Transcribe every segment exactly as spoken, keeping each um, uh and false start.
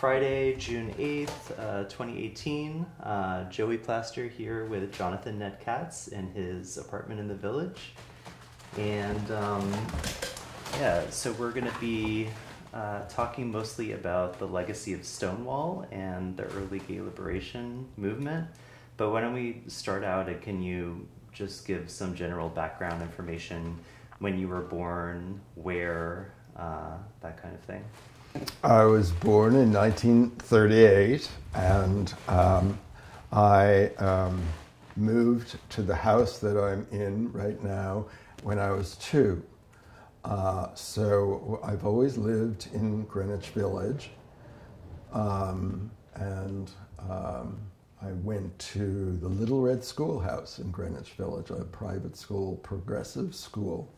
Friday, June eighth, uh, twenty eighteen, uh, Joey Plaster here with Jonathan Ned Katz in his apartment in the Village. And um, yeah, so we're going to be uh, talking mostly about the legacy of Stonewall and the early gay liberation movement. But why don't we start out, and can you just give some general background information, when you were born, where, uh, that kind of thing? I was born in nineteen thirty-eight, and um, I um, moved to the house that I'm in right now when I was two. Uh, so I've always lived in Greenwich Village, um, and um, I went to the Little Red Schoolhouse in Greenwich Village, a private school, progressive school.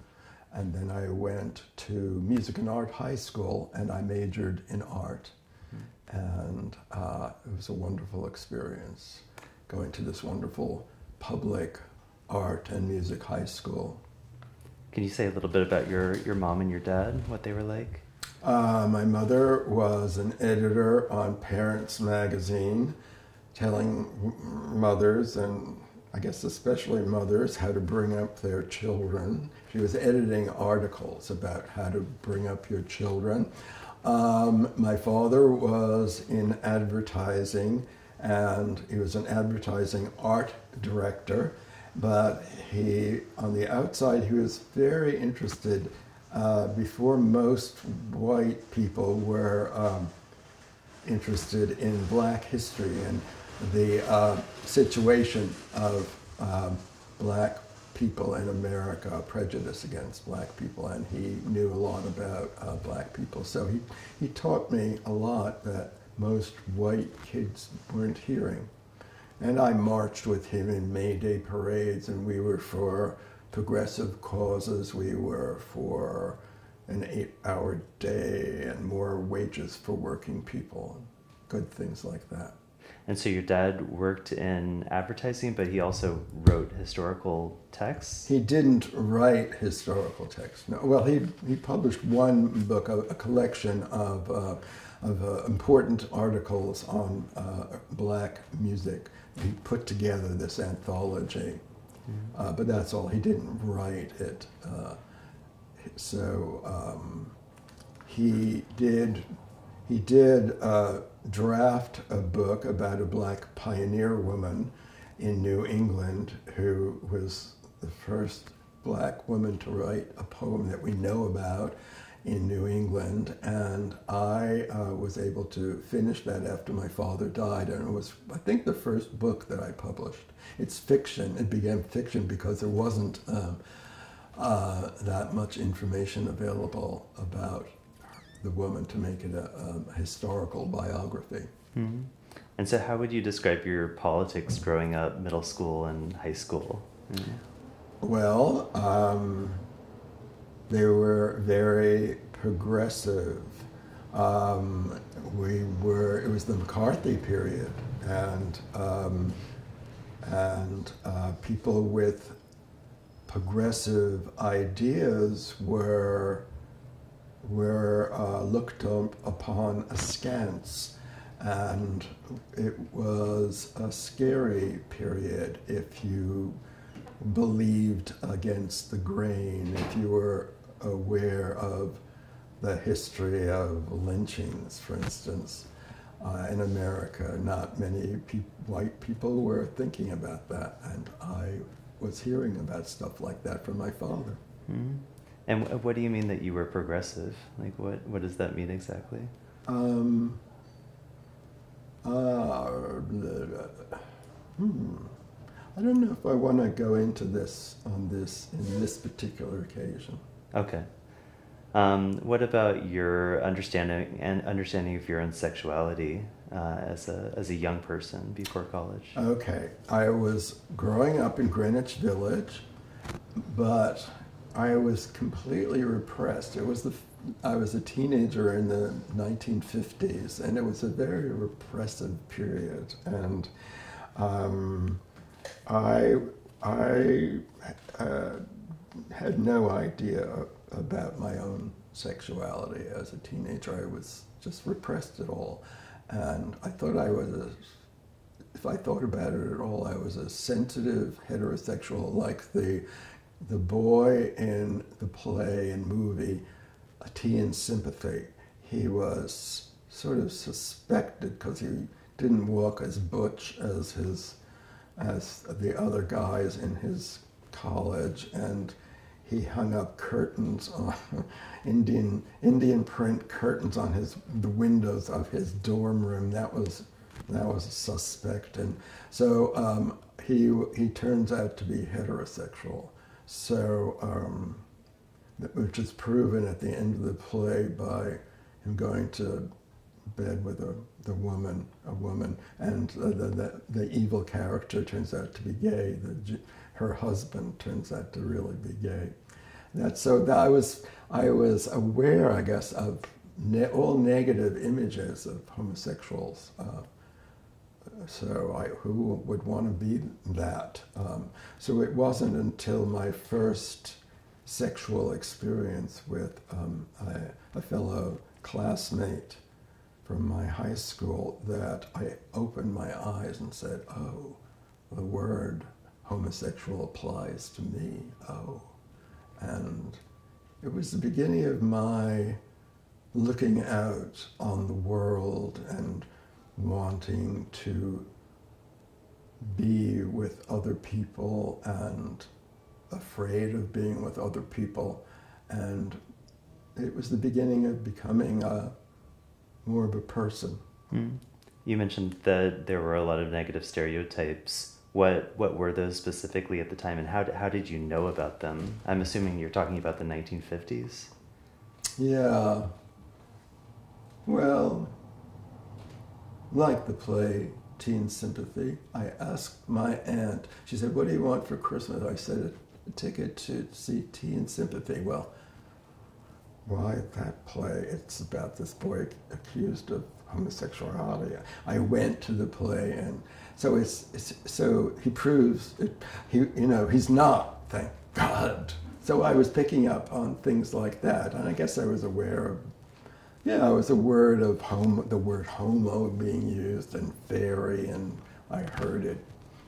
And then I went to Music and Art High School, and I majored in art. Mm-hmm. And uh, it was a wonderful experience, going to this wonderful public art and music high school. Can you say a little bit about your, your mom and your dad, what they were like? Uh, my mother was an editor on Parents magazine, telling mothers, and I guess especially mothers, how to bring up their children. She was editing articles about how to bring up your children. Um, my father was in advertising, and he was an advertising art director, but he, on the outside, he was very interested, uh, before most white people were um, interested in Black history and the uh, situation of uh, Black people in America, prejudice against Black people, and he knew a lot about uh, Black people. So he, he taught me a lot that most white kids weren't hearing. And I marched with him in May Day parades, and we were for progressive causes. We were for an eight-hour day and more wages for working people, good things like that. And so your dad worked in advertising, but he also wrote historical texts? He didn't write historical texts. No. Well, he, he published one book, a, a collection of, uh, of uh, important articles on uh, Black music. He put together this anthology, mm-hmm. uh, but that's all. He didn't write it. Uh, so um, he did... He did uh, draft a book about a Black pioneer woman in New England who was the first Black woman to write a poem that we know about in New England. And I uh, was able to finish that after my father died. And it was, I think, the first book that I published. It's fiction. It became fiction because there wasn't um, uh, that much information available about the woman to make it a, a historical biography. Mm-hmm. And so how would you describe your politics growing up, middle school and high school? Mm-hmm. Well, um, they were very progressive. Um, we were, it was the McCarthy period, and, um, and uh, people with progressive ideas were were uh, looked up upon askance, and it was a scary period if you believed against the grain, if you were aware of the history of lynchings, for instance, uh, in America. Not many pe white people were thinking about that, and I was hearing about stuff like that from my father. Mm-hmm. And what do you mean that you were progressive? Like, what, what does that mean exactly? Um, uh, hmm. I don't know if I want to go into this on this, in this particular occasion. Okay. Um, what about your understanding and understanding of your own sexuality uh, as a, as a young person before college? Okay. I was growing up in Greenwich Village, but I was completely repressed. It was the, I was a teenager in the nineteen fifties, and it was a very repressive period. And um, I, I uh, had no idea about my own sexuality as a teenager. I was just repressed at all. And I thought I was a, if I thought about it at all, I was a sensitive heterosexual, like the the boy in the play and movie, Tea and Sympathy. He was sort of suspected because he didn't walk as butch as his as the other guys in his college, and he hung up curtains on Indian Indian print curtains on his the windows of his dorm room. That was that was a suspect, and so um, he he turns out to be heterosexual. So um, which is proven at the end of the play by him going to bed with a the woman, a woman, and the the, the evil character turns out to be gay. The, her husband turns out to really be gay. That's so that I was I was aware, I guess, of ne all negative images of homosexuals. Uh, so I who would want to be that? Um, so it wasn't until my first sexual experience with um, a, a fellow classmate from my high school that I opened my eyes and said, oh, the word homosexual applies to me, oh. And it was the beginning of my looking out on the world and wanting to be with other people and afraid of being with other people. And it was the beginning of becoming a more of a person. Mm. You mentioned that there were a lot of negative stereotypes. What what were those specifically at the time, and how how did you know about them? I'm assuming you're talking about the nineteen fifties. Yeah. Well, like the play Tea and Sympathy, I asked my aunt. She said, "What do you want for Christmas?" I said, "A ticket to see Tea and Sympathy." Well, why that play? It's about this boy accused of homosexuality. I went to the play, and so it's, it's so he proves it. He, you know, he's not. Thank God. So I was picking up on things like that, and I guess I was aware of, yeah, I was aware of homo, the word homo being used, and fairy, and I heard it.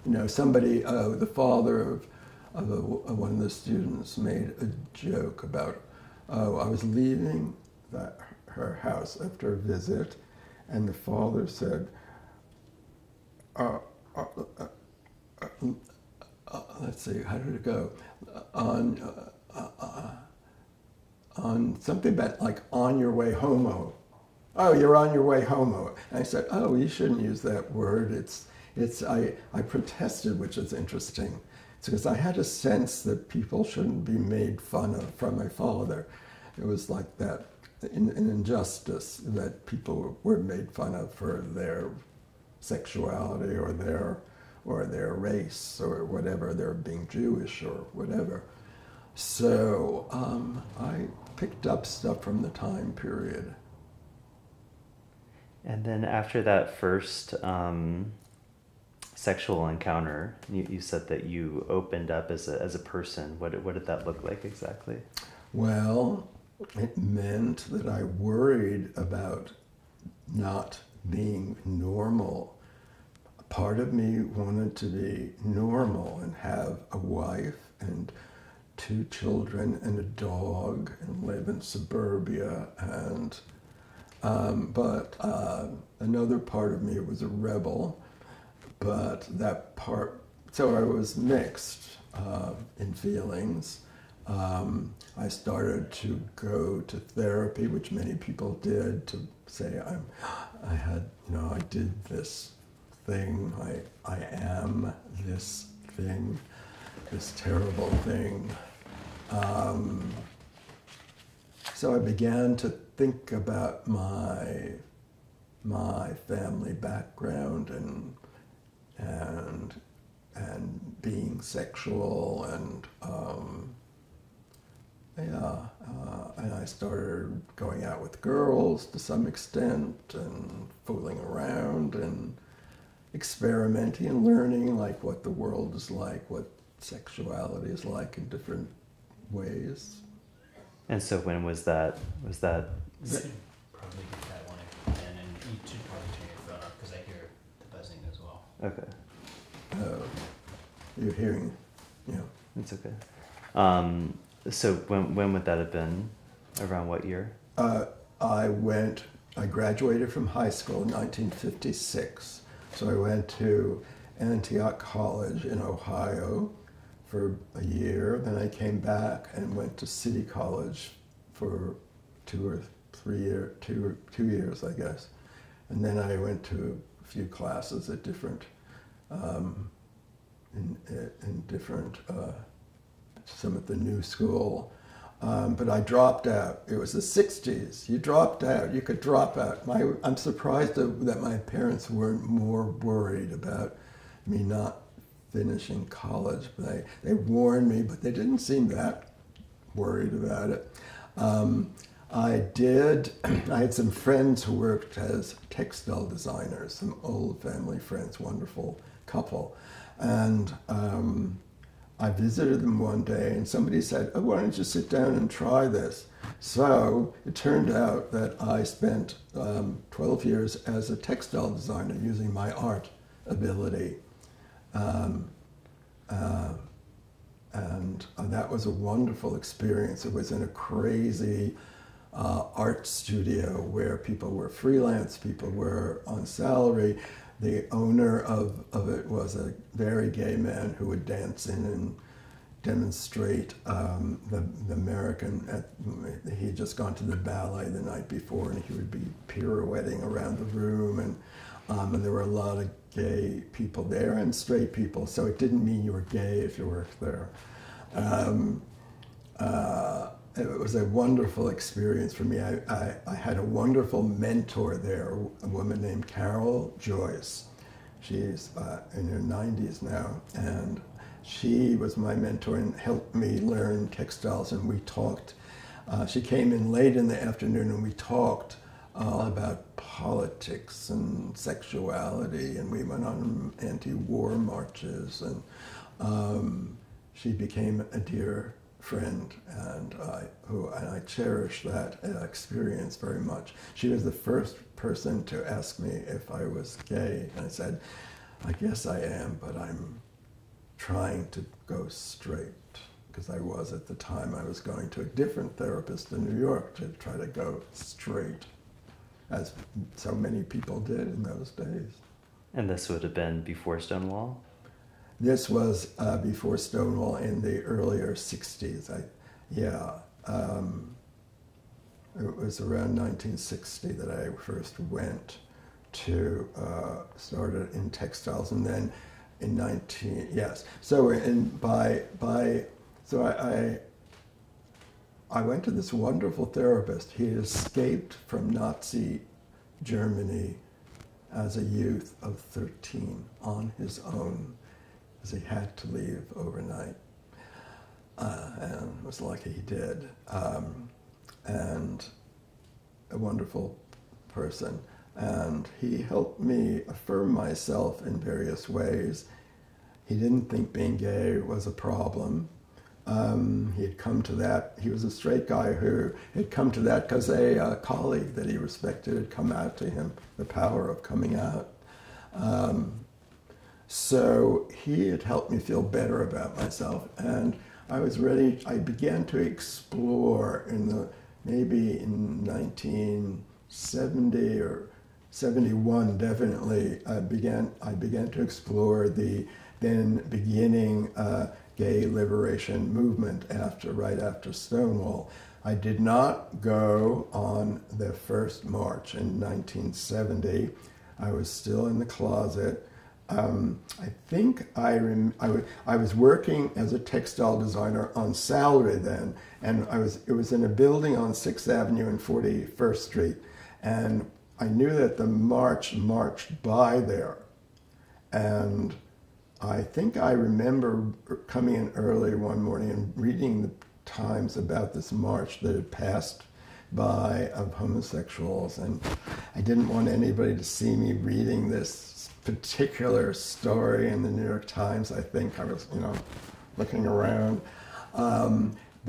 You know, somebody, uh, the father of, of, a, of one of the students made a joke about. Oh, I was leaving the, her house after a visit, and the father said, uh, uh, uh, uh, uh, let's see, how did it go? Uh, on, uh, uh, uh, on something about, like, on your way homo. Oh, you're on your way homo. And I said, oh, you shouldn't use that word. It's, it's, I, I protested, which is interesting. Because I had a sense that people shouldn't be made fun of from my father. It was like that, an injustice that people were made fun of for their sexuality or their, or their race or whatever, their being Jewish or whatever. So um, I picked up stuff from the time period. And then after that first, um... sexual encounter, you, you said that you opened up as a, as a person. What, what did that look like exactly? Well, it meant that I worried about not being normal. Part of me wanted to be normal and have a wife and two children and a dog and live in suburbia. And um, but uh, another part of me was a rebel. But that part, so I was mixed uh, in feelings. Um, I started to go to therapy, which many people did, to say I'm, I had, you know, I did this thing, I, I am this thing, this terrible thing. Um, so I began to think about my, my family background and. and and being sexual, and um, yeah, uh, and I started going out with girls to some extent and fooling around and experimenting and learning like what the world is like, what sexuality is like in different ways. And so when was that? Was that? That probably get that one in, and in each, probably two Okay. Uh, you're hearing, yeah. It's okay. Um, so when when would that have been? Around what year? Uh, I went. I graduated from high school in nineteen fifty-six. So I went to Antioch College in Ohio for a year. Then I came back and went to City College for two or three year, two or two years, I guess. And then I went to a few classes at different, um, in, in different, uh, some at the New School. Um, but I dropped out. It was the sixties. You dropped out. You could drop out. My, I'm surprised that my parents weren't more worried about me not finishing college. They, they warned me, but they didn't seem that worried about it. Um, I did. I had some friends who worked as textile designers, some old family friends, wonderful couple. And um, I visited them one day and somebody said, oh, why don't you sit down and try this? So it turned out that I spent um, twelve years as a textile designer using my art ability. Um, uh, and that was a wonderful experience. It was in a crazy uh, art studio where people were freelance, people were on salary. The owner of, of it was a very gay man who would dance in and demonstrate um, the, the American. At, he had just gone to the ballet the night before, and he would be pirouetting around the room, and, um, and there were a lot of gay people there and straight people, so it didn't mean you were gay if you worked there. Um, uh, It was a wonderful experience for me. I, I, I had a wonderful mentor there, a woman named Carol Joyce. She's uh, in her nineties now, and she was my mentor and helped me learn textiles, and we talked. Uh, she came in late in the afternoon, and we talked uh, about politics and sexuality, and we went on anti-war marches, and um, she became a dear friend, and I, who, and I cherish that experience very much. She was the first person to ask me if I was gay, and I said, I guess I am, but I'm trying to go straight, because I was at the time. I was going to a different therapist in New York to try to go straight, as so many people did in those days. And this would have been before Stonewall? This was uh, before Stonewall in the earlier sixties. I, yeah, um, it was around nineteen sixty that I first went to uh, started in textiles, and then in nineteen yes. So in by by so I, I I went to this wonderful therapist. He escaped from Nazi Germany as a youth of thirteen on his own. He had to leave overnight, uh, and was lucky he did, um, and a wonderful person. And he helped me affirm myself in various ways. He didn't think being gay was a problem. Um, he had come to that. He was a straight guy who had come to that because a uh, colleague that he respected had come out to him, the power of coming out. Um, So he had helped me feel better about myself, and I was ready. I began to explore in the, maybe in nineteen seventy or seventy-one, definitely, I began, I began to explore the then beginning uh, gay liberation movement after, right after Stonewall. I did not go on the first march in nineteen seventy. I was still in the closet. Um, I think I, rem I, I was working as a textile designer on salary then, and I was, it was in a building on sixth avenue and forty-first street, and I knew that the march marched by there, and I think I remember coming in early one morning and reading the Times about this march that had passed by of homosexuals, and I didn't want anybody to see me reading this particular story in the New York Times. I think I was, you know, looking around. Um,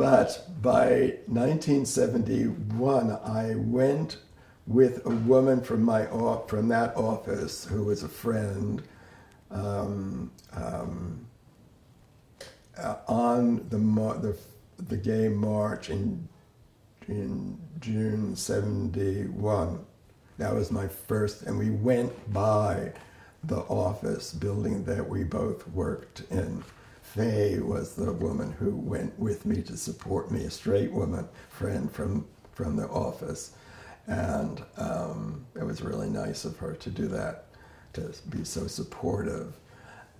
but by nineteen seventy-one, I went with a woman from my from that office who was a friend um, um, uh, on the, the the gay march in in June seventy-one. That was my first, and we went by the office building that we both worked in. Faye was the woman who went with me to support me, a straight woman friend from from the office, and um, it was really nice of her to do that, to be so supportive.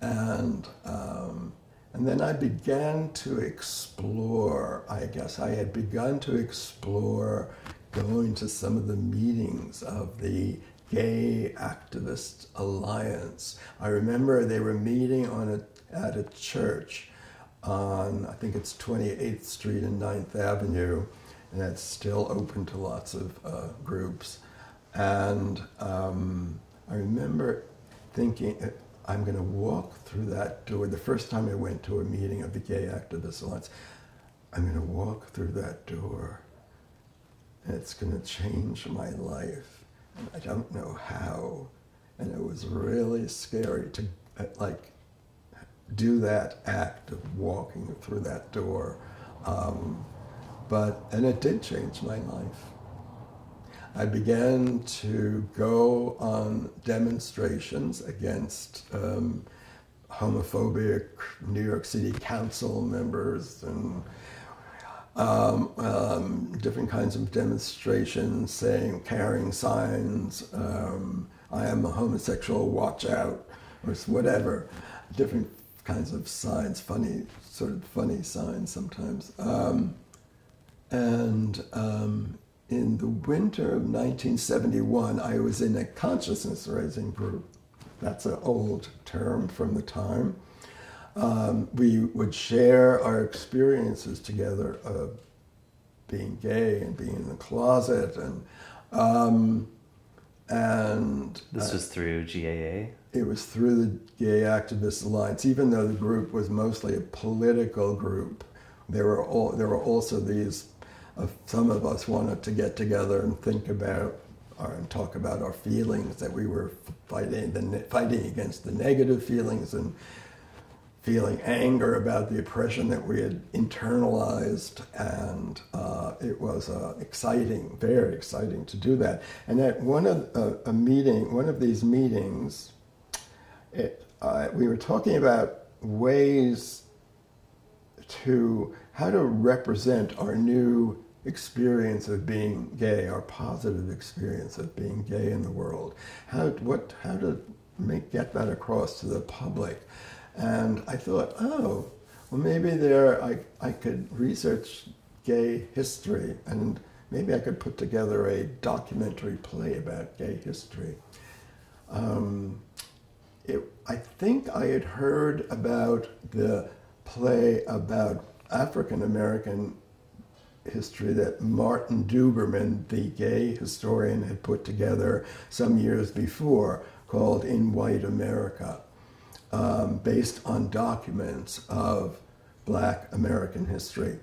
And um, and then I began to explore, I guess I had begun to explore going to some of the meetings of the Gay Activist Alliance. I remember they were meeting on a, at a church on, I think it's twenty-eighth Street and ninth Avenue, and that's still open to lots of uh, groups. And um, I remember thinking, I'm going to walk through that door. The first time I went to a meeting of the Gay Activist Alliance, I'm going to walk through that door, and it's going to change my life. I don't know how, and it was really scary to like do that act of walking through that door, um, but and it did change my life. I began to go on demonstrations against um, homophobic New York City Council members and. Um, um, different kinds of demonstrations, saying, carrying signs, um, I am a homosexual, watch out, or whatever. Different kinds of signs, funny, sort of funny signs sometimes. Um, and um, in the winter of nineteen seventy-one, I was in a consciousness-raising group. That's an old term from the time. Um, we would share our experiences together of being gay and being in the closet, and um, and this uh, was through G A A. It was through the Gay Activist Alliance, even though the group was mostly a political group. There were all there were also these. Uh, some of us wanted to get together and think about our, and talk about our feelings that we were fighting the fighting against the negative feelings and. Feeling anger about the oppression that we had internalized, and uh, it was uh, exciting, very exciting to do that. And at one of uh, a meeting, one of these meetings, it, uh, we were talking about ways to how to represent our new experience of being gay, our positive experience of being gay in the world. How what how to make get that across to the public. And I thought, oh, well, maybe there I, I could research gay history, and maybe I could put together a documentary play about gay history. Um, it, I think I had heard about the play about African-American history that Martin Duberman, the gay historian, had put together some years before, called In White America. Um, based on documents of Black American history.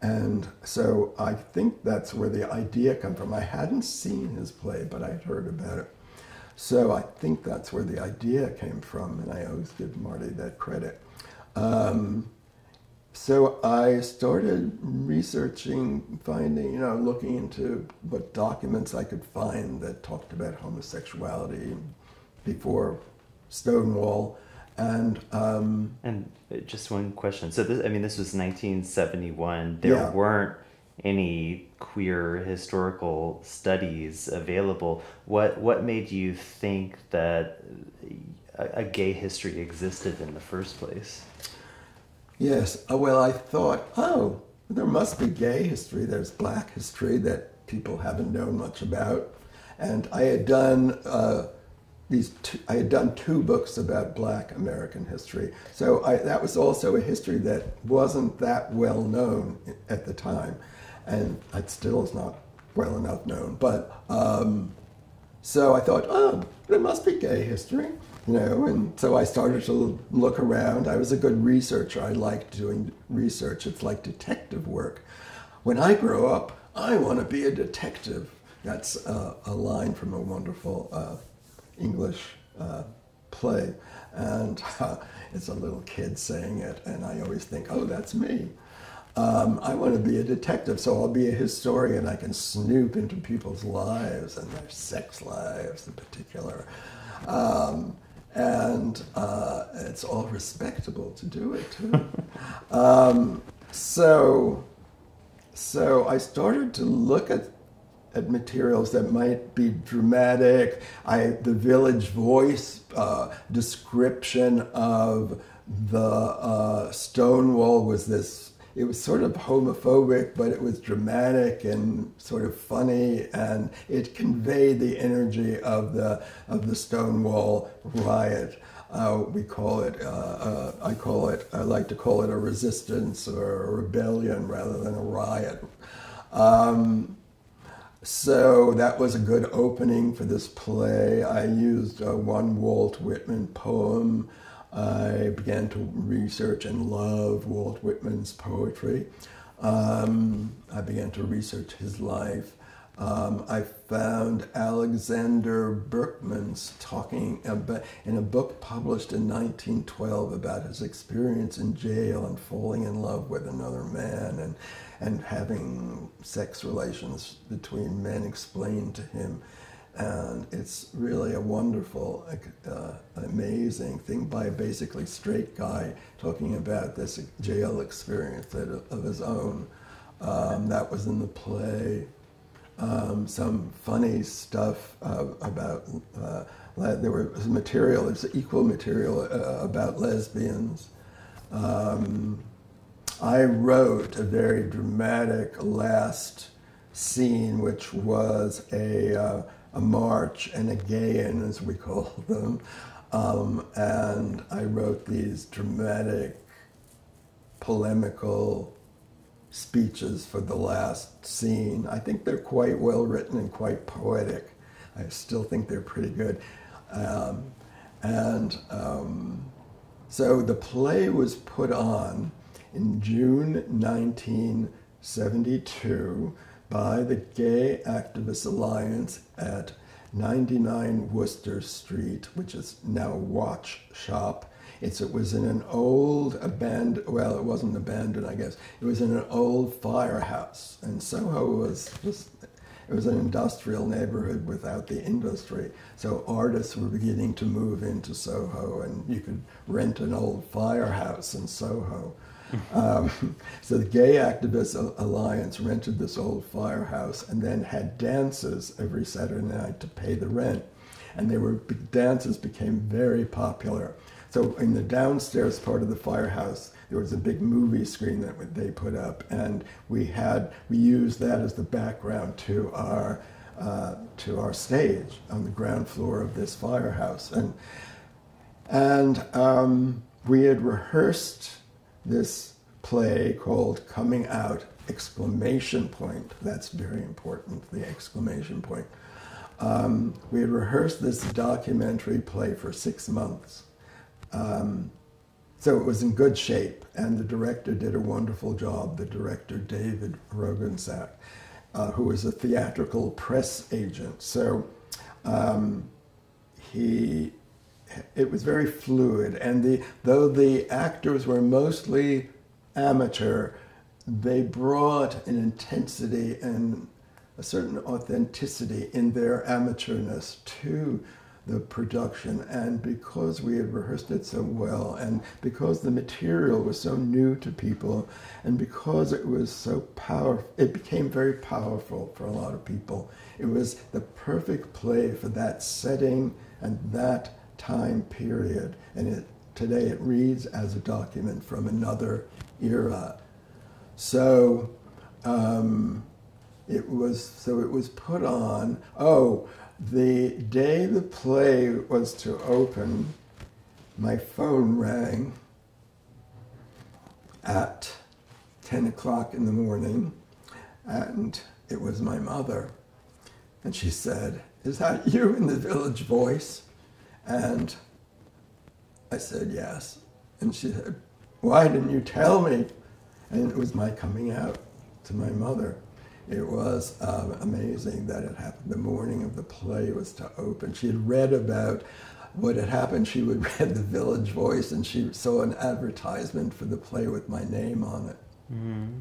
And so I think that's where the idea came from. I hadn't seen his play, but I'd heard about it. So I think that's where the idea came from, and I always give Marty that credit. Um, so I started researching, finding, you know, looking into what documents I could find that talked about homosexuality before Stonewall. And um, and just one question. So this, I mean, this was nineteen seventy-one. There yeah. weren't any queer historical studies available. What what made you think that a, a gay history existed in the first place? Yes. Well, I thought, oh, there must be gay history. There's Black history that people haven't known much about, and I had done. Uh, These two, I had done two books about Black American history, so I, that was also a history that wasn't that well known at the time, and it still is not well enough known. But um, so I thought, oh, there must be gay history, you know. And so I started to look around. I was a good researcher. I liked doing research. It's like detective work. When I grow up, I want to be a detective. That's uh, a line from a wonderful. Uh, English uh, play. And uh, it's a little kid saying it, and I always think, oh, that's me. Um, I want to be a detective, so I'll be a historian. I can snoop into people's lives and their sex lives in particular. Um, and uh, it's all respectable to do it, too. um, so, so I started to look at at materials that might be dramatic. I, the Village Voice uh, description of the uh, Stonewall was this, it was sort of homophobic, but it was dramatic and sort of funny, and it conveyed the energy of the, of the Stonewall riot. Uh, we call it, uh, uh, I call it, I like to call it a resistance or a rebellion rather than a riot. Um, So that was a good opening for this play. I used uh, one Walt Whitman poem. I began to research and love Walt Whitman's poetry. Um, I began to research his life. Um, I found Alexander Berkman's talking about, in a book published in nineteen twelve about his experience in jail and falling in love with another man and, and having sex relations between men explained to him. And it's really a wonderful, uh, amazing thing by a basically straight guy talking about this jail experience of his own. Um, that was in the play. Um, some funny stuff uh, about, uh, there was material, it's equal material uh, about lesbians. Um, I wrote a very dramatic last scene, which was a, uh, a march and a gay-in, as we call them. Um, and I wrote these dramatic, polemical speeches for the last scene. I think they're quite well written and quite poetic. I still think they're pretty good. Um, and um, so the play was put on in June nineteen seventy-two by the Gay Activist Alliance at ninety-nine Worcester Street, which is now Watch Shop. It's, it was in an old abandoned, well, it wasn't abandoned, I guess. It was in an old firehouse. And Soho was just, it was an industrial neighborhood without the industry. So artists were beginning to move into Soho, and you could rent an old firehouse in Soho. um, so the Gay Activist Alliance rented this old firehouse and then had dances every Saturday night to pay the rent. And they were, dances became very popular. So in the downstairs part of the firehouse, there was a big movie screen that they put up, and we had we used that as the background to our uh, to our stage on the ground floor of this firehouse, and and um, we had rehearsed this play called Coming Out! Exclamation Point. That's very important. The exclamation point. Um, we had rehearsed this documentary play for six months. Um, so it was in good shape, and the director did a wonderful job, the director David Rogensack, uh, who was a theatrical press agent. So um, he, it was very fluid, and the, though the actors were mostly amateur, they brought an intensity and a certain authenticity in their amateurness to the production. And because we had rehearsed it so well, and because the material was so new to people, and because it was so powerful, it became very powerful for a lot of people. It was the perfect play for that setting and that time period. And it, today it reads as a document from another era. So um, it was, so it was put on, oh, the day the play was to open, my phone rang at ten o'clock in the morning, and it was my mother. And she said, "Is that you in the Village Voice?" And I said, "Yes." And she said, "Why didn't you tell me?" And it was my coming out to my mother. It was um, amazing that it happened. The morning of the play was to open. She had read about what had happened, she would read the Village Voice, and she saw an advertisement for the play with my name on it. Mm-hmm.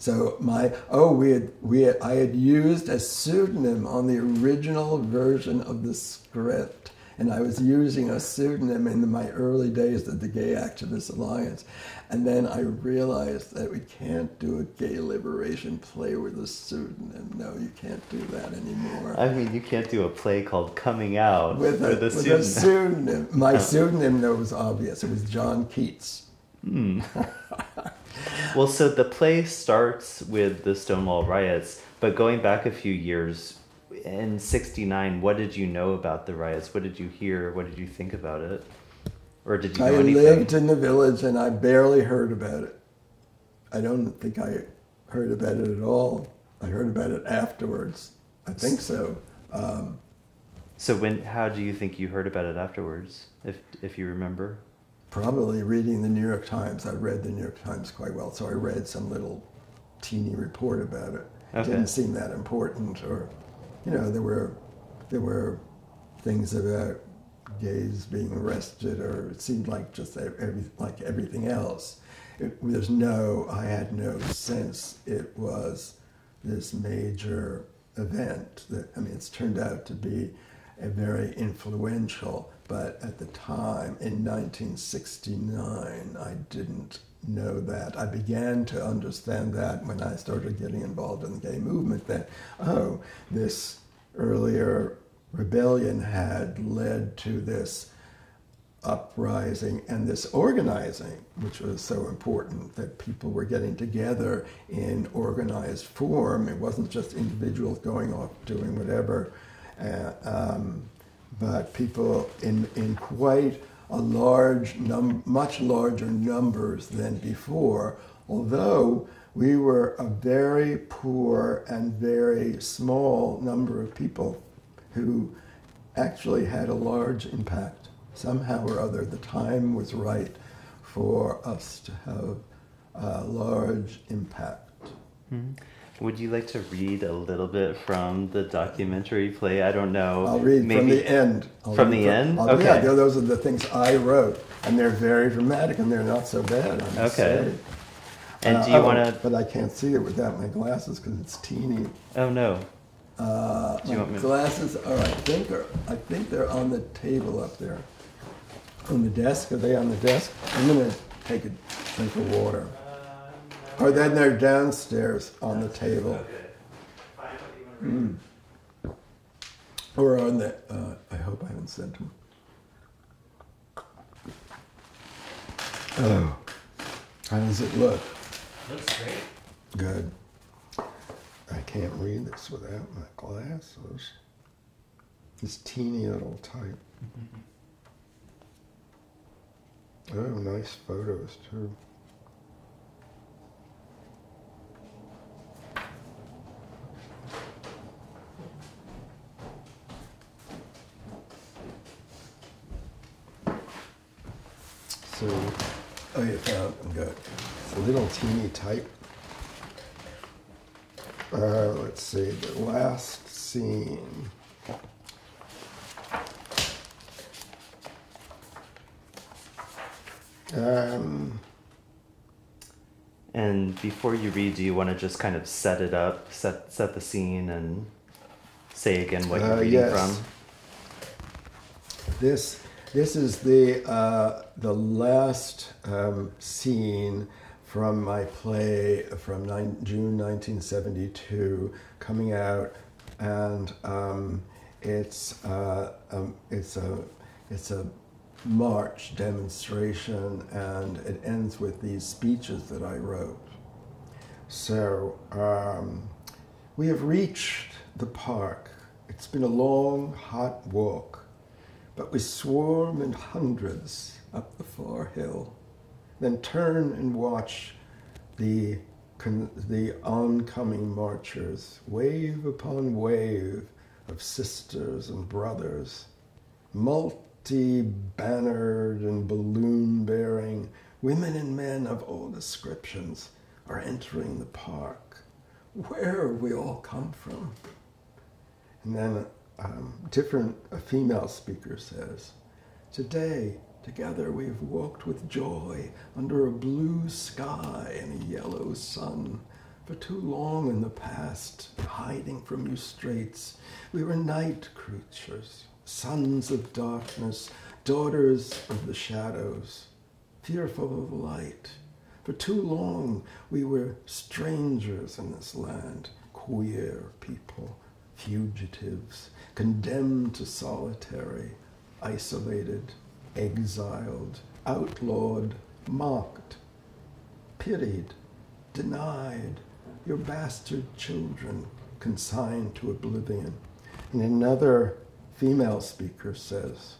So my oh we had we had, I had used a pseudonym on the original version of the script, and I was using a pseudonym in my early days at the Gay Activist Alliance, and then I realized that we can't do a gay liberation play with a pseudonym. No, you can't do that anymore. I mean, you can't do a play called Coming Out with a, with a, with pseudonym. a pseudonym. My pseudonym though was obvious. It was John Keats. Hmm. Well, so the play starts with the Stonewall riots, but going back a few years, in sixty-nine, what did you know about the riots? What did you hear? What did you think about it? Or did you know I anything? I lived in the village and I barely heard about it. I don't think I heard about it at all. I heard about it afterwards. I think so. Um, so when? How do you think you heard about it afterwards, if if you remember? Probably reading the New York Times. I read the New York Times quite well, so I read some little teeny report about it. Okay. It didn't seem that important, or, you know, there were there were things about gays being arrested, or it seemed like just every, like everything else. It, there's no, I had no sense it was this major event. That, I mean, it's turned out to be a very influential. But at the time, in nineteen sixty-nine, I didn't know that. I began to understand that when I started getting involved in the gay movement, that, oh, this earlier rebellion had led to this uprising and this organizing, which was so important, that people were getting together in organized form. It wasn't just individuals going off doing whatever. Uh, um, But people in, in quite a large, num much larger numbers than before, although we were a very poor and very small number of people who actually had a large impact. Somehow or other, the time was right for us to have a large impact. Mm-hmm. Would you like to read a little bit from the documentary play? I don't know. I'll read Maybe. from the end. I'll from the from, end? I'll, okay. Yeah, those are the things I wrote, and they're very dramatic, and they're not so bad, I must okay. say. And uh, do you want to... But I can't see it without my glasses, because it's teeny. Oh, no. Uh, do you want me glasses are, I think, are, I think they're on the table up there. On the desk? Are they on the desk? I'm going to take a drink of water. Or then they're downstairs on the table. Mm. Or on the, uh, I hope I haven't sent them. Oh, how does it look? Looks great. Good. I can't read this without my glasses. This teeny little type. Oh, nice photos too. So, oh, you found it. Good. It's a little teeny type. Uh, let's see, the last scene. Um, and before you read, do you want to just kind of set it up, set, set the scene, and say again what uh, you're reading yes. from? This... This is the, uh, the last um, scene from my play from June nineteen seventy-two, Coming Out, and um, it's, uh, um, it's, a, it's a march demonstration, and it ends with these speeches that I wrote. So, um, we have reached the park. It's been a long, hot walk. But we swarm in hundreds up the far hill, then turn and watch the, the oncoming marchers, wave upon wave of sisters and brothers, multi-bannered and balloon-bearing, women and men of all descriptions are entering the park. Where have we all come from? And then Um, different, a female speaker says, Today, together we have walked with joy under a blue sky and a yellow sun. For too long in the past, hiding from you straits, we were night creatures, sons of darkness, daughters of the shadows, fearful of light. For too long, we were strangers in this land, queer people, fugitives, condemned to solitary, isolated, exiled, outlawed, mocked, pitied, denied, your bastard children consigned to oblivion. And another female speaker says,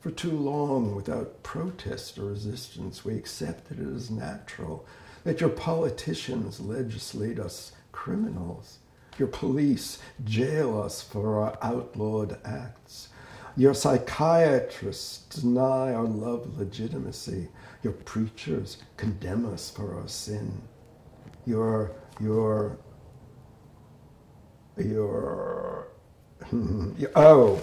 for too long, without protest or resistance, we accepted it as natural that your politicians legislate us criminals, your police jail us for our outlawed acts, your psychiatrists deny our love legitimacy, your preachers condemn us for our sin, your, your, your, oh,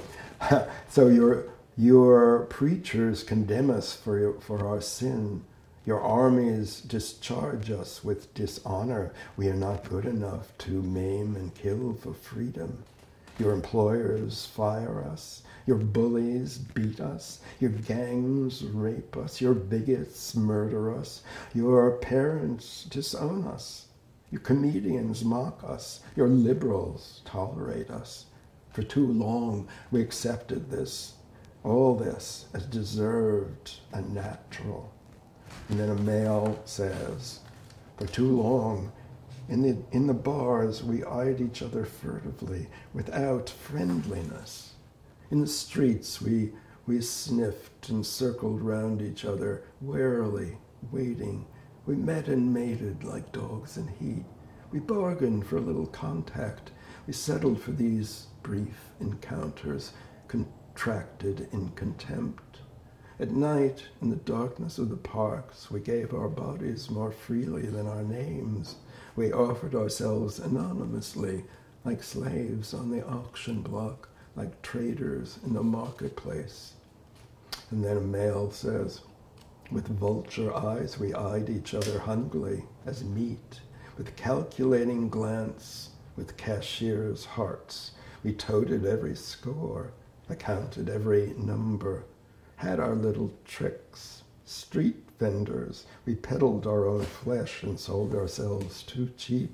so your, your preachers condemn us for, your, for our sin. Your armies discharge us with dishonor. We are not good enough to maim and kill for freedom. Your employers fire us. Your bullies beat us. Your gangs rape us. Your bigots murder us. Your parents disown us. Your comedians mock us. Your liberals tolerate us. For too long, we accepted this. All this as deserved and natural. And then a male says, for too long, in the, in the bars, we eyed each other furtively, without friendliness. In the streets, we, we sniffed and circled round each other, warily, waiting. We met and mated like dogs in heat. We bargained for a little contact. We settled for these brief encounters, contracted in contempt. At night, in the darkness of the parks, we gave our bodies more freely than our names. We offered ourselves anonymously, like slaves on the auction block, like traders in the marketplace. And then a male says, with vulture eyes, we eyed each other hungrily as meat. With calculating glance, with cashiers' hearts, we toted every score, accounted every number. Had our little tricks, street vendors. We peddled our own flesh and sold ourselves too cheap.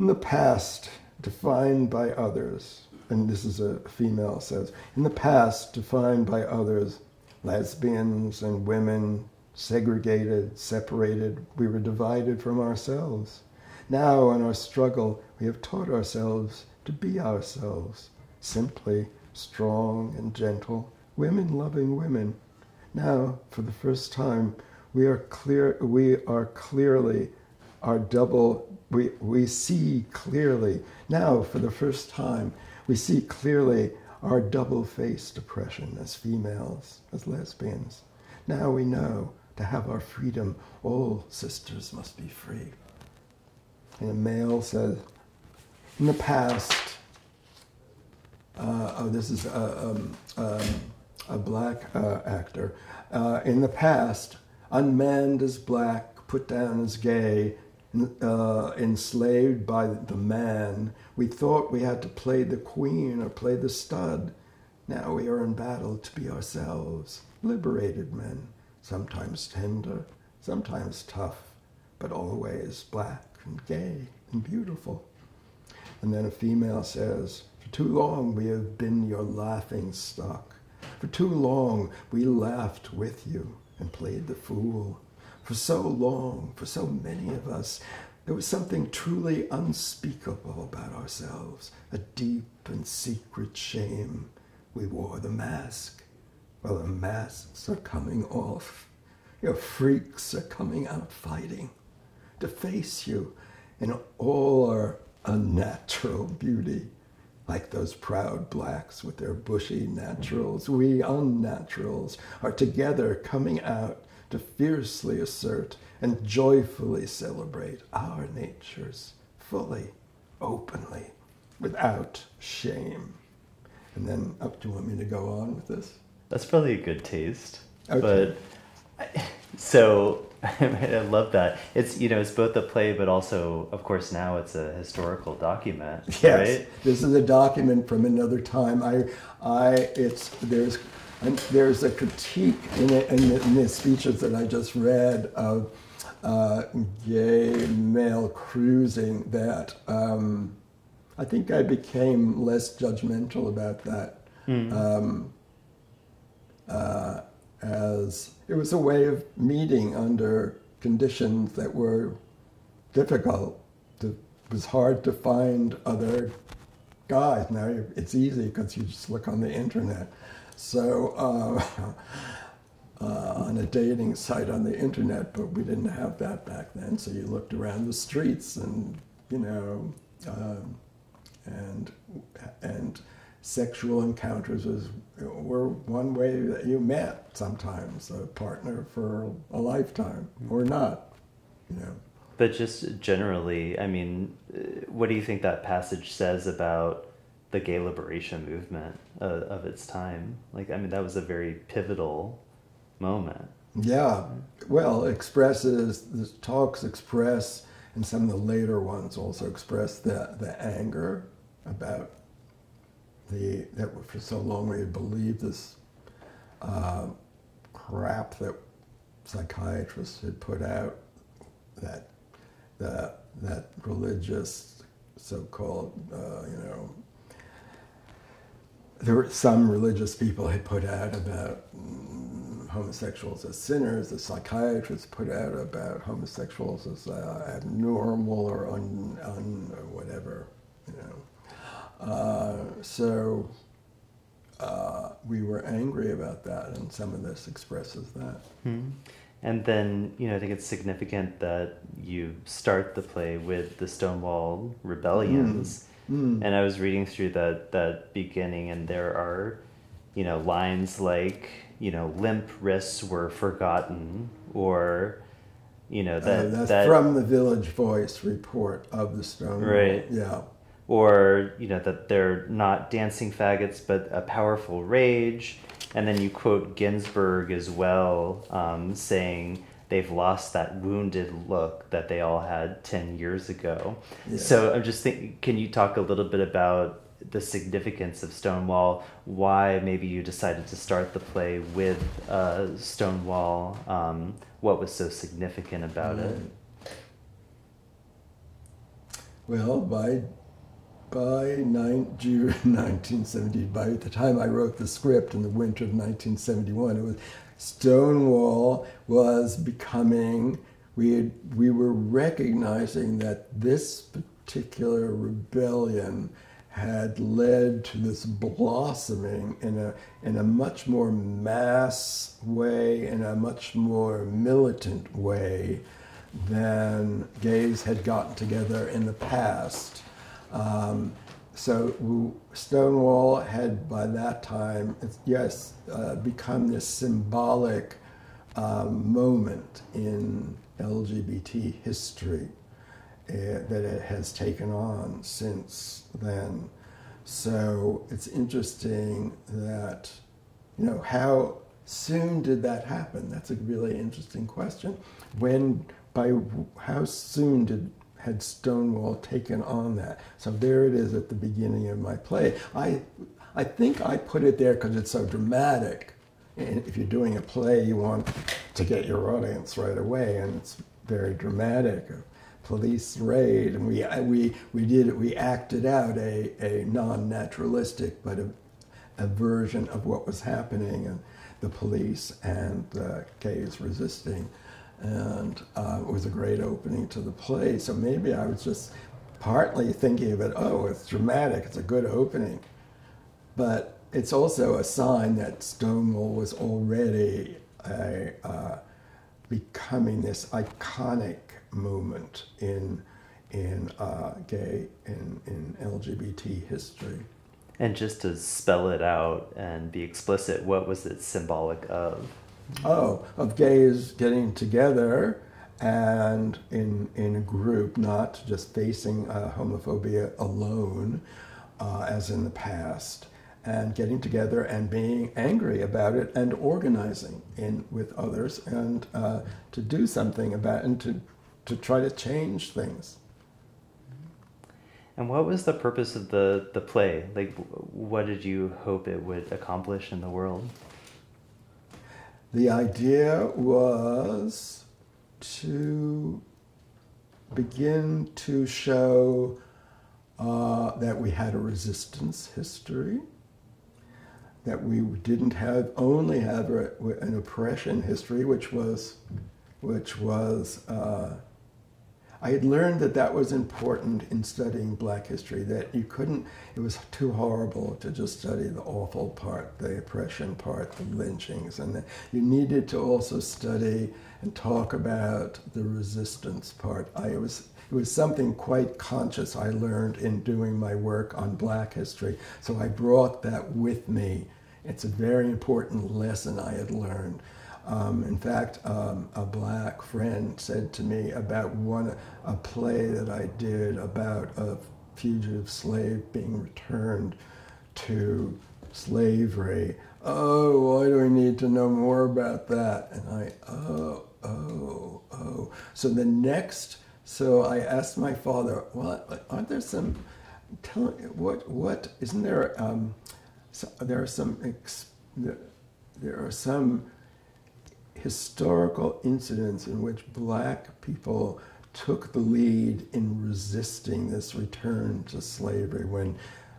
In the past, defined by others, and this is a female says, in the past, defined by others, lesbians and women, segregated, separated, we were divided from ourselves. Now, in our struggle, we have taught ourselves to be ourselves, simply, strong and gentle, women loving women. Now, for the first time, we are clear. We are clearly our double. We, we see clearly. Now, for the first time, we see clearly our double-faced oppression as females, as lesbians. Now we know to have our freedom, all sisters must be free. And a male says, in the past, uh, oh, this is uh, um, um, a black uh, actor. Uh, in the past, unmanned as black, put down as gay, uh, enslaved by the man, we thought we had to play the queen or play the stud. Now we are in battle to be ourselves, liberated men, sometimes tender, sometimes tough, but always black and gay and beautiful. And then a female says, for too long we have been your laughing stock. For too long, we laughed with you and played the fool. For so long, for so many of us, there was something truly unspeakable about ourselves, a deep and secret shame. We wore the mask. Well, the masks are coming off. Your freaks are coming out fighting to face you in all our unnatural beauty. Like those proud blacks with their bushy naturals, we unnaturals are together coming out to fiercely assert and joyfully celebrate our natures fully, openly, without shame. And then, up to, want me to go on with this? That's probably a good taste. Okay. But I, so I love that. It's, you know, it's both a play, but also, of course, now it's a historical document. Yes, right? This is a document from another time. I, I, it's there's, there's a critique in it, in the, in the speeches that I just read of uh, gay male cruising. That um, I think I became less judgmental about that. Mm. Um, uh, as it was a way of meeting under conditions that were difficult. It was hard to find other guys. Now it's easy because you just look on the internet. So uh, uh, on a dating site on the internet, but we didn't have that back then. So you looked around the streets and, you know, uh, and, and sexual encounters was, were one way that you met sometimes a partner for a lifetime or not, you know. But just generally, I mean, what do you think that passage says about the gay liberation movement uh, of its time? Like, I mean, that was a very pivotal moment. Yeah, well, expresses, the talks express, and some of the later ones also express the, the anger about The, that for so long we had believed this uh, crap that psychiatrists had put out, that that, that religious so-called, uh, you know, there were some religious people had put out about mm, homosexuals as sinners, the psychiatrists put out about homosexuals as uh, abnormal or un, un or whatever, you know. Uh, so uh, we were angry about that, and some of this expresses that. Mm-hmm. And then, you know, I think it's significant that you start the play with the Stonewall rebellions. Mm-hmm. And I was reading through that, that beginning, and there are, you know, lines like, you know, limp wrists were forgotten, or, you know, that... Uh, that's that, from the Village Voice report of the Stonewall. Right. Yeah. Or, you know, that they're not dancing faggots, but a powerful rage. And then you quote Ginsburg as well, um, saying they've lost that wounded look that they all had ten years ago. Yes. So I'm just thinking, can you talk a little bit about the significance of Stonewall? Why maybe you decided to start the play with uh, Stonewall? Um, what was so significant about mm. it? Well, by... By nine, June nineteen seventy, by the time I wrote the script in the winter of nineteen seventy-one, it was Stonewall was becoming, we, had, we were recognizing that this particular rebellion had led to this blossoming in a, in a much more mass way, in a much more militant way than gays had gotten together in the past. Um, so Stonewall had, by that time, yes, uh, become this symbolic uh, moment in L G B T history uh, that it has taken on since then. So it's interesting that, you know, how soon did that happen? That's a really interesting question. When, by how soon did... had Stonewall taken on that? So there it is at the beginning of my play. I, I think I put it there because it's so dramatic. And if you're doing a play, you want to get your audience right away, and it's very dramatic. A police raid, and we we we did it. We acted out a a non-naturalistic but a, a version of what was happening, and the police and the gays resisting. And uh, it was a great opening to the play. So maybe I was just partly thinking of it, oh, it's dramatic, it's a good opening. But it's also a sign that Stonewall was already a, uh, becoming this iconic moment in, in uh, gay, in, in L G B T history. And just to spell it out and be explicit, what was it symbolic of? Oh, of gays getting together and in, in a group, not just facing uh, homophobia alone, uh, as in the past, and getting together and being angry about it and organizing in with others and uh, to do something about it and to, to try to change things. And what was the purpose of the, the play? Like, what did you hope it would accomplish in the world? The idea was to begin to show uh, that we had a resistance history, that we didn't have only have a, an oppression history, which was, which was. Uh, I had learned that that was important in studying Black history, that you couldn't, it was too horrible to just study the awful part, the oppression part, the lynchings, and that you needed to also study and talk about the resistance part. I, it was, it was something quite conscious I learned in doing my work on Black history, so I brought that with me. It's a very important lesson I had learned. Um, in fact, um, a Black friend said to me about one a play that I did about a fugitive slave being returned to slavery. Oh, why do I need to know more about that? And I, oh, oh, oh. So the next, so I asked my father, well, aren't there some, tell what, what, isn't there, um, so there are some, there are some, historical incidents in which Black people took the lead in resisting this return to slavery when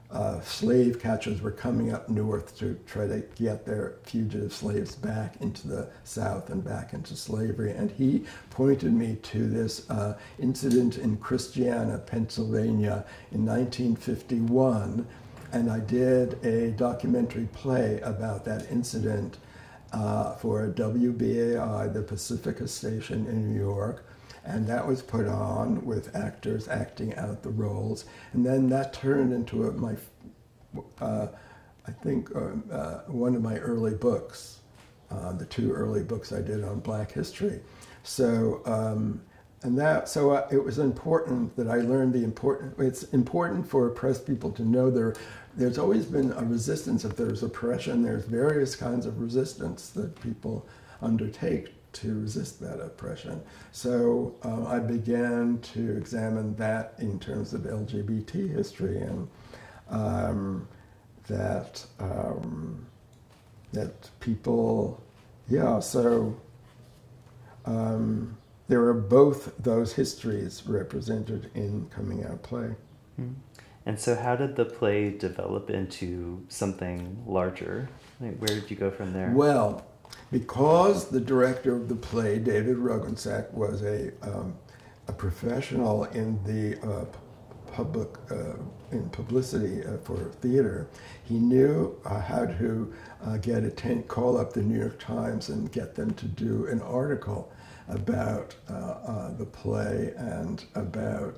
uh, slave catchers were coming up north to try to get their fugitive slaves back into the South and back into slavery. And he pointed me to this uh, incident in Christiana, Pennsylvania in nineteen fifty-one. And I did a documentary play about that incident Uh, for W B A I, the Pacifica station in New York, and that was put on with actors acting out the roles, and then that turned into a, my, uh, I think, uh, uh, one of my early books, uh, the two early books I did on Black history. So, um, and that, so uh, it was important that I learned the important. It's important for oppressed people to know their. There's always been a resistance. If there's oppression, there's various kinds of resistance that people undertake to resist that oppression. So um, I began to examine that in terms of L G B T history, and um, that um, that people, yeah. So um, there are both those histories represented in Coming Out play. Mm-hmm. And so how did the play develop into something larger? Like, where did you go from there? Well, because the director of the play, David Rogensack, was a, um, a professional in the uh, public, uh, in publicity uh, for theater, he knew uh, how to uh, get a tent, call up the New York Times and get them to do an article about uh, uh, the play and about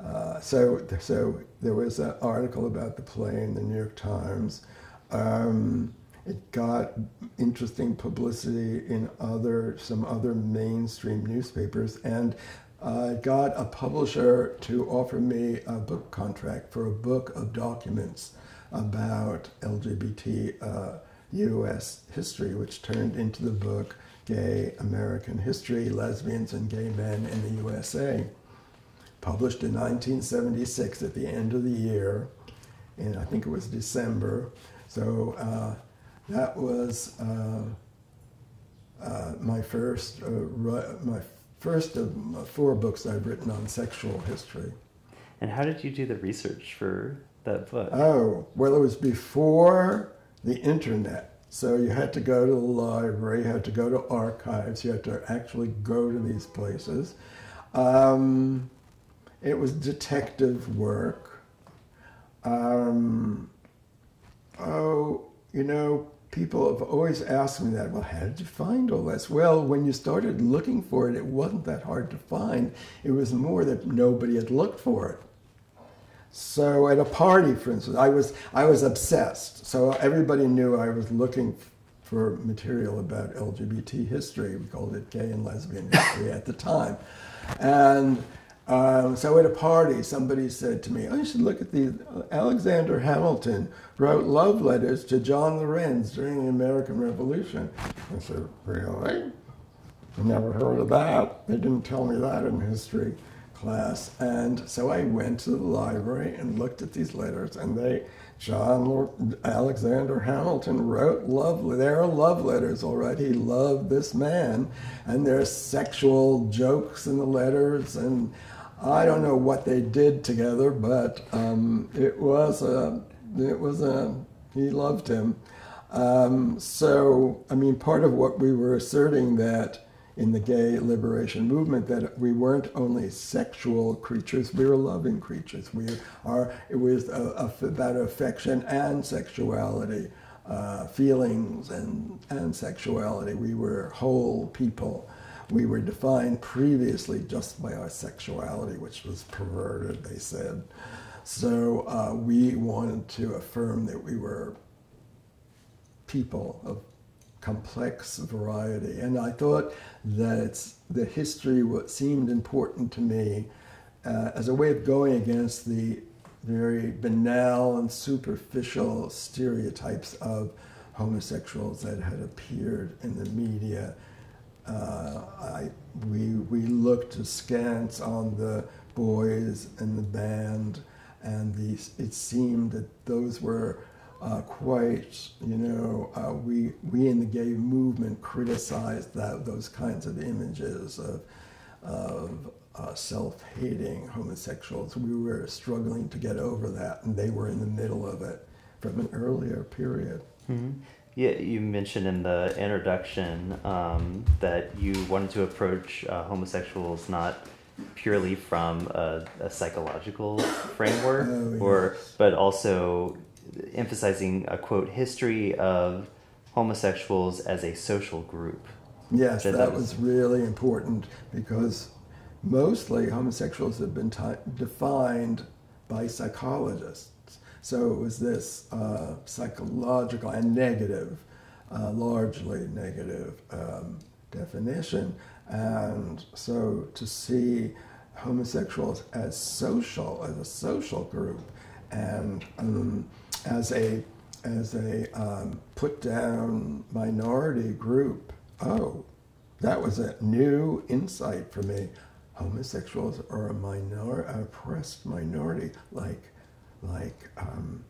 Uh, so, so there was an article about the play in the New York Times. Um, it got interesting publicity in other, some other mainstream newspapers, and I got a publisher to offer me a book contract for a book of documents about L G B T uh, U S history, which turned into the book Gay American History, Lesbians and Gay Men in the U S A. Published in nineteen seventy-six at the end of the year, and I think it was December. So uh, that was uh, uh, my first, uh, my first of my four books I've written on sexual history. And how did you do the research for that book? Oh, well, it was before the internet. So you had to go to the library, you had to go to archives, you had to actually go to these places. Um, It was detective work. Um, oh, you know, people have always asked me that, well, how did you find all this? Well, when you started looking for it, it wasn't that hard to find. It was more that nobody had looked for it. So at a party, for instance, I was, I was obsessed. So everybody knew I was looking for material about L G B T history. We called it gay and lesbian history at the time. And Uh, so at a party, somebody said to me, "Oh, you should look at these. Alexander Hamilton wrote love letters to John Laurens during the American Revolution." I said, "Really? Never heard of that. They didn't tell me that in history class." And so I went to the library and looked at these letters, and they, John Alexander Hamilton wrote love, there are love letters, all right. He loved this man, and there's sexual jokes in the letters, and I don't know what they did together, but um, it was a, it was a, he loved him. Um, so, I mean, part of what we were asserting that in the gay liberation movement, that we weren't only sexual creatures, we were loving creatures. We are, it was a, a, about affection and sexuality, uh, feelings and, and sexuality. We were whole people. We were defined previously just by our sexuality, which was perverted, they said. So uh, we wanted to affirm that we were people of complex variety, and I thought that it's, the history what seemed important to me uh, as a way of going against the very banal and superficial stereotypes of homosexuals that had appeared in the media. Uh, I, we, we looked askance on The Boys and the Band, and these, it seemed that those were Uh, quite, you know, uh, we we in the gay movement criticized that those kinds of images of, of uh, self-hating homosexuals. We were struggling to get over that, and they were in the middle of it from an earlier period. Mm-hmm. Yeah, you mentioned in the introduction um, that you wanted to approach uh, homosexuals not purely from a, a psychological framework, oh, yes. or but also emphasizing a quote history of homosexuals as a social group. Yes, that, that was really important, because mostly homosexuals have been defined by psychologists. So it was this uh, psychological and negative, uh, largely negative um, definition. And so to see homosexuals as social, as a social group, and um, as a as a um, put down minority group. Oh, that was a new insight for me. Homosexuals are a minor, an oppressed minority, like like um,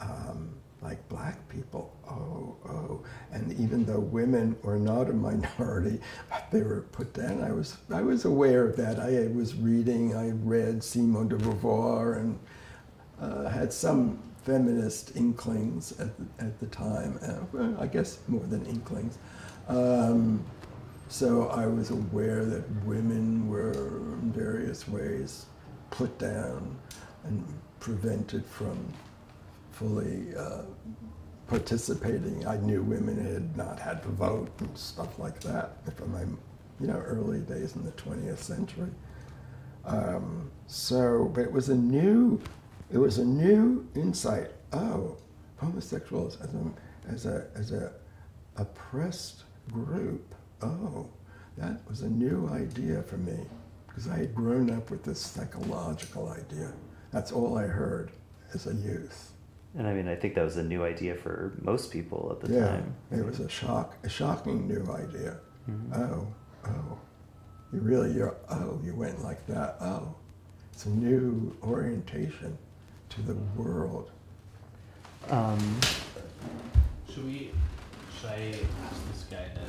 um, like black people. Oh, oh, and even though women were not a minority, but they were put down. I was I was aware of that. I was reading. I read Simone de Beauvoir and uh, had some feminist inklings at the, at the time, uh, well, I guess more than inklings. Um, so I was aware that women were in various ways put down and prevented from fully uh, participating. I knew women had not had to vote and stuff like that from my, you know, early days in the twentieth century. Um, so, but it was a new It was a new insight. Oh, homosexuals as a as a as a oppressed group. Oh, that was a new idea for me, because I had grown up with this psychological idea. That's all I heard as a youth. And I mean, I think that was a new idea for most people at the yeah, time. It was a shock, a shocking new idea. Mm-hmm. Oh, oh, you really, you're oh, you went like that. Oh, it's a new orientation to the world. Um, should we? Should I ask this guy to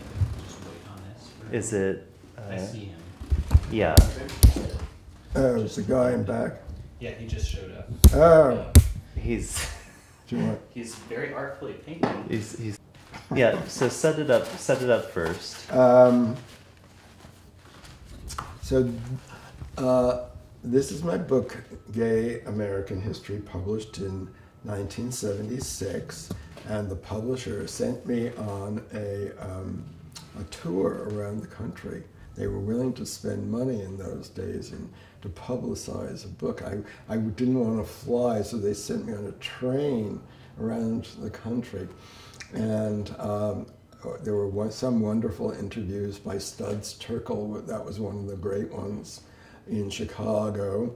just wait on this? Is it? Uh, I see him. Yeah. Oh, it's the guy in back. Yeah, he just showed up. Oh, uh, he's. Do you want? He's very artfully painting. He's. he's yeah. So set it up. Set it up first. Um. So. Uh, This is my book, Gay American History, published in nineteen seventy-six, and the publisher sent me on a, um, a tour around the country. They were willing to spend money in those days and to publicize a book. I, I didn't want to fly, so they sent me on a train around the country, and um, there were one, some wonderful interviews by Studs Terkel. That was one of the great ones. in Chicago,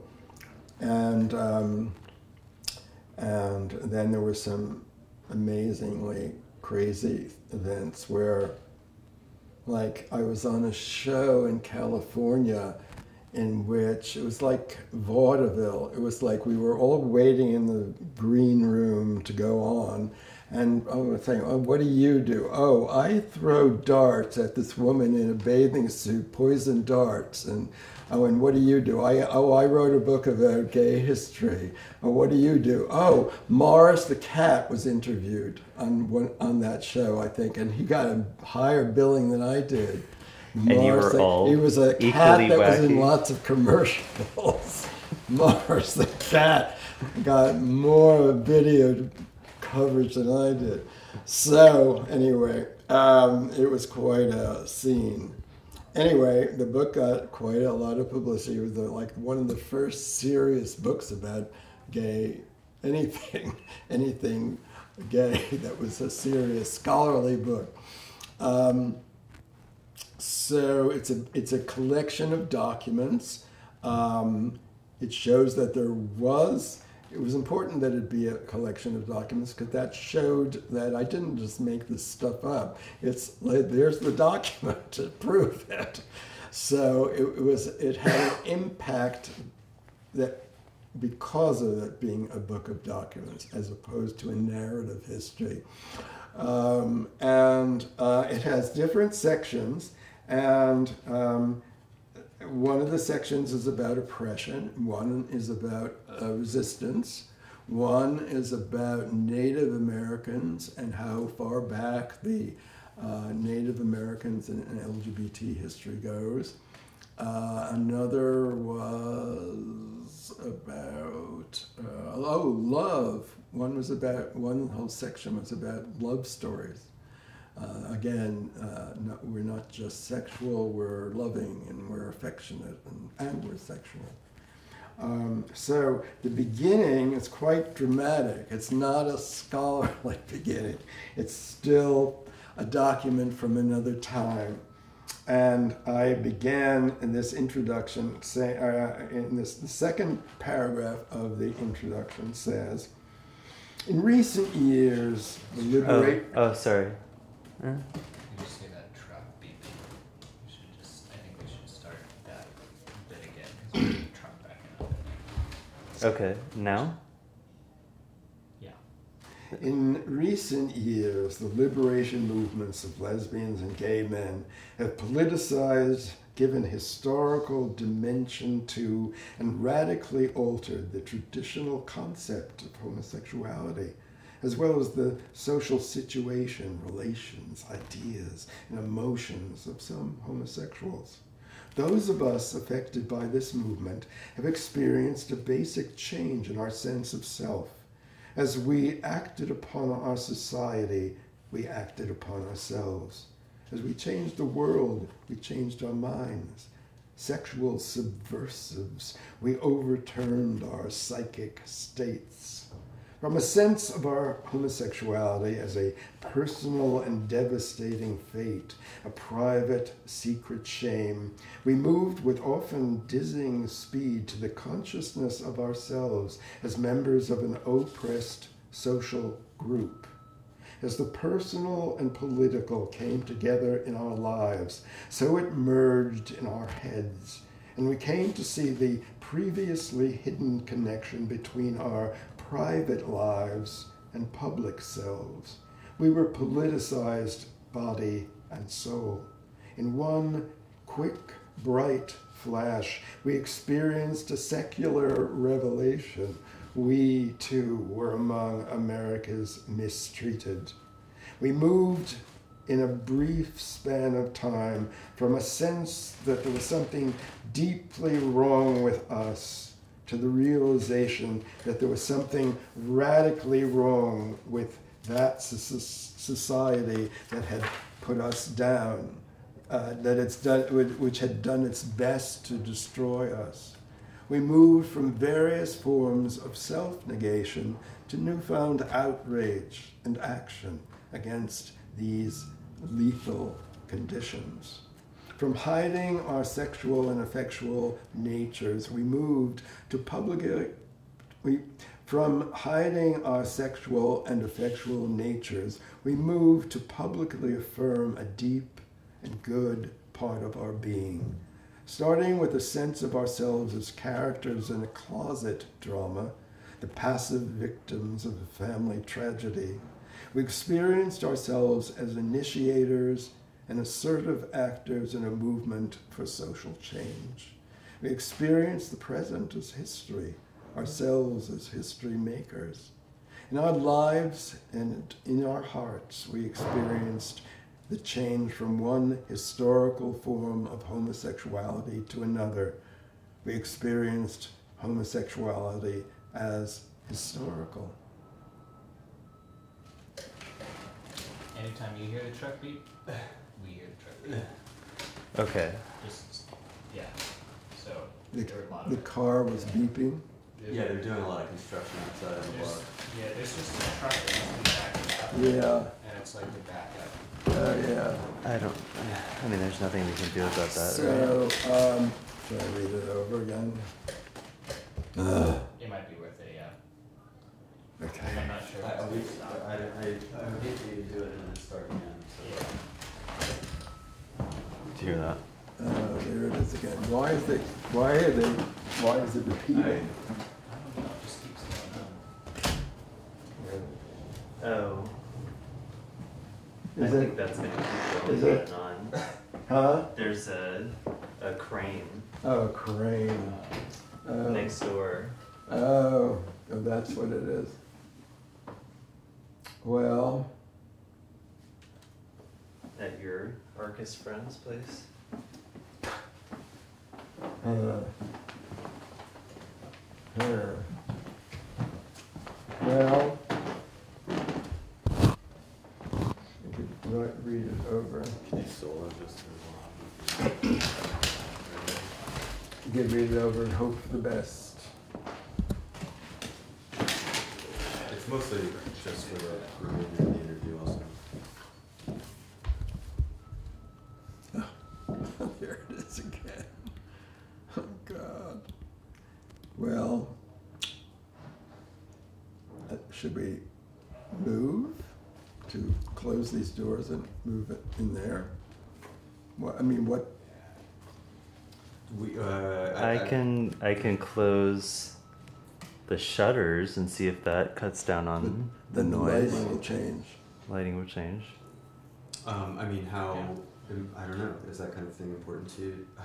and um, and then there were some amazingly crazy events where, like, I was on a show in California in which it was like vaudeville. It was like we were all waiting in the green room to go on, and I was saying, oh, what do you do? Oh, I throw darts at this woman in a bathing suit, poison darts. And oh, and what do you do? I, oh, I wrote a book about gay history. Oh, what do you do? Oh, Morris the Cat was interviewed on one, on that show, I think, and he got a higher billing than I did. And Morris, you were all he was a cat that wacky. was in lots of commercials. Morris the Cat got more video coverage than I did. So anyway, um, it was quite a scene. Anyway, the book got quite a lot of publicity. It was like one of the first serious books about gay anything, anything gay that was a serious scholarly book. Um, So it's a, it's a collection of documents. Um, it shows that there was, it was important that it be a collection of documents because that showed that I didn't just make this stuff up. It's like, there's the document to prove it. So it, it was, it had an impact that because of it being a book of documents as opposed to a narrative history. Um, and uh, it has different sections. And um, one of the sections is about oppression, one is about uh, resistance, one is about Native Americans and how far back the uh, Native Americans and, and L G B T history goes. Uh, another was about, uh, oh, love. One was about, one whole section was about love stories. Uh, again, uh, not, we're not just sexual, we're loving and we're affectionate and, and we're sexual. Um, so the beginning is quite dramatic. It's not a scholarly beginning. It's still a document from another time. And I began in this introduction, say, uh, in this the second paragraph of the introduction says, in recent years, the liberate... Oh, oh sorry. Yeah. Can you just say that trap beeping? We should just, I think we should start that bit again because we can trap back out. Okay, now? Yeah. In recent years, the liberation movements of lesbians and gay men have politicized, given historical dimension to, and radically altered the traditional concept of homosexuality, as well as the social situation, relations, ideas, and emotions of some homosexuals. Those of us affected by this movement have experienced a basic change in our sense of self. As we acted upon our society, we acted upon ourselves. As we changed the world, we changed our minds. Sexual subversives, we overturned our psychic states. From a sense of our homosexuality as a personal and devastating fate, a private, secret shame, we moved with often dizzying speed to the consciousness of ourselves as members of an oppressed social group. As the personal and political came together in our lives, so it merged in our heads, and we came to see the previously hidden connection between our private lives and public selves. We were politicized body and soul. In one quick, bright flash, we experienced a secular revelation. We, too, were among America's mistreated. We moved in a brief span of time from a sense that there was something deeply wrong with us to the realization that there was something radically wrong with that society that had put us down, uh, that it's done, which had done its best to destroy us. We moved from various forms of self-negation to newfound outrage and action against these lethal conditions. From hiding our sexual and effectual natures, we moved to public... We, From hiding our sexual and effectual natures, we move to publicly affirm a deep and good part of our being. Starting with a sense of ourselves as characters in a closet drama, the passive victims of a family tragedy, we experienced ourselves as initiators and assertive actors in a movement for social change. We experienced the present as history, ourselves as history makers. In our lives and in our hearts, we experienced the change from one historical form of homosexuality to another. We experienced homosexuality as historical. Anytime you hear the truck beat, we hear the truck beat. Okay. Just, yeah. So, the, there were a lot of the car was beeping. Yeah, they're doing a lot of construction outside of the block. Yeah, there's just a truck that's been backed up. Yeah. And it's like the back up. Oh, yeah. I don't, I mean, there's nothing we can do about that. So, right? um, should I read it over again? Uh, it might be worth it, yeah. Okay. I'm not sure. I would hate for you to do it and then start again. So. Yeah. Do you hear that? Uh, there it is again. Why is it, why are they, why is it repeating? I, Oh. Is I it, think that's going to keep going, is it, on. Huh? There's a, a crane. Oh, a crane. Uh, uh, next door. Oh, oh, that's what it is. Well. At your Arcus friend's place? Uh, here. Well. Read it over. Can you solo just you can read it over and hope for the best. It's mostly just for the removing the interview also. Oh, there it is again. Oh God. Well, should we move to close these doors and move it in there? Well, I mean, what? We, uh, I, I can I can close the shutters and see if that cuts down on the, the, the noise. Lighting will change. Lighting will change. Um, I mean, how? Yeah. I don't know. Is that kind of thing important to you? I,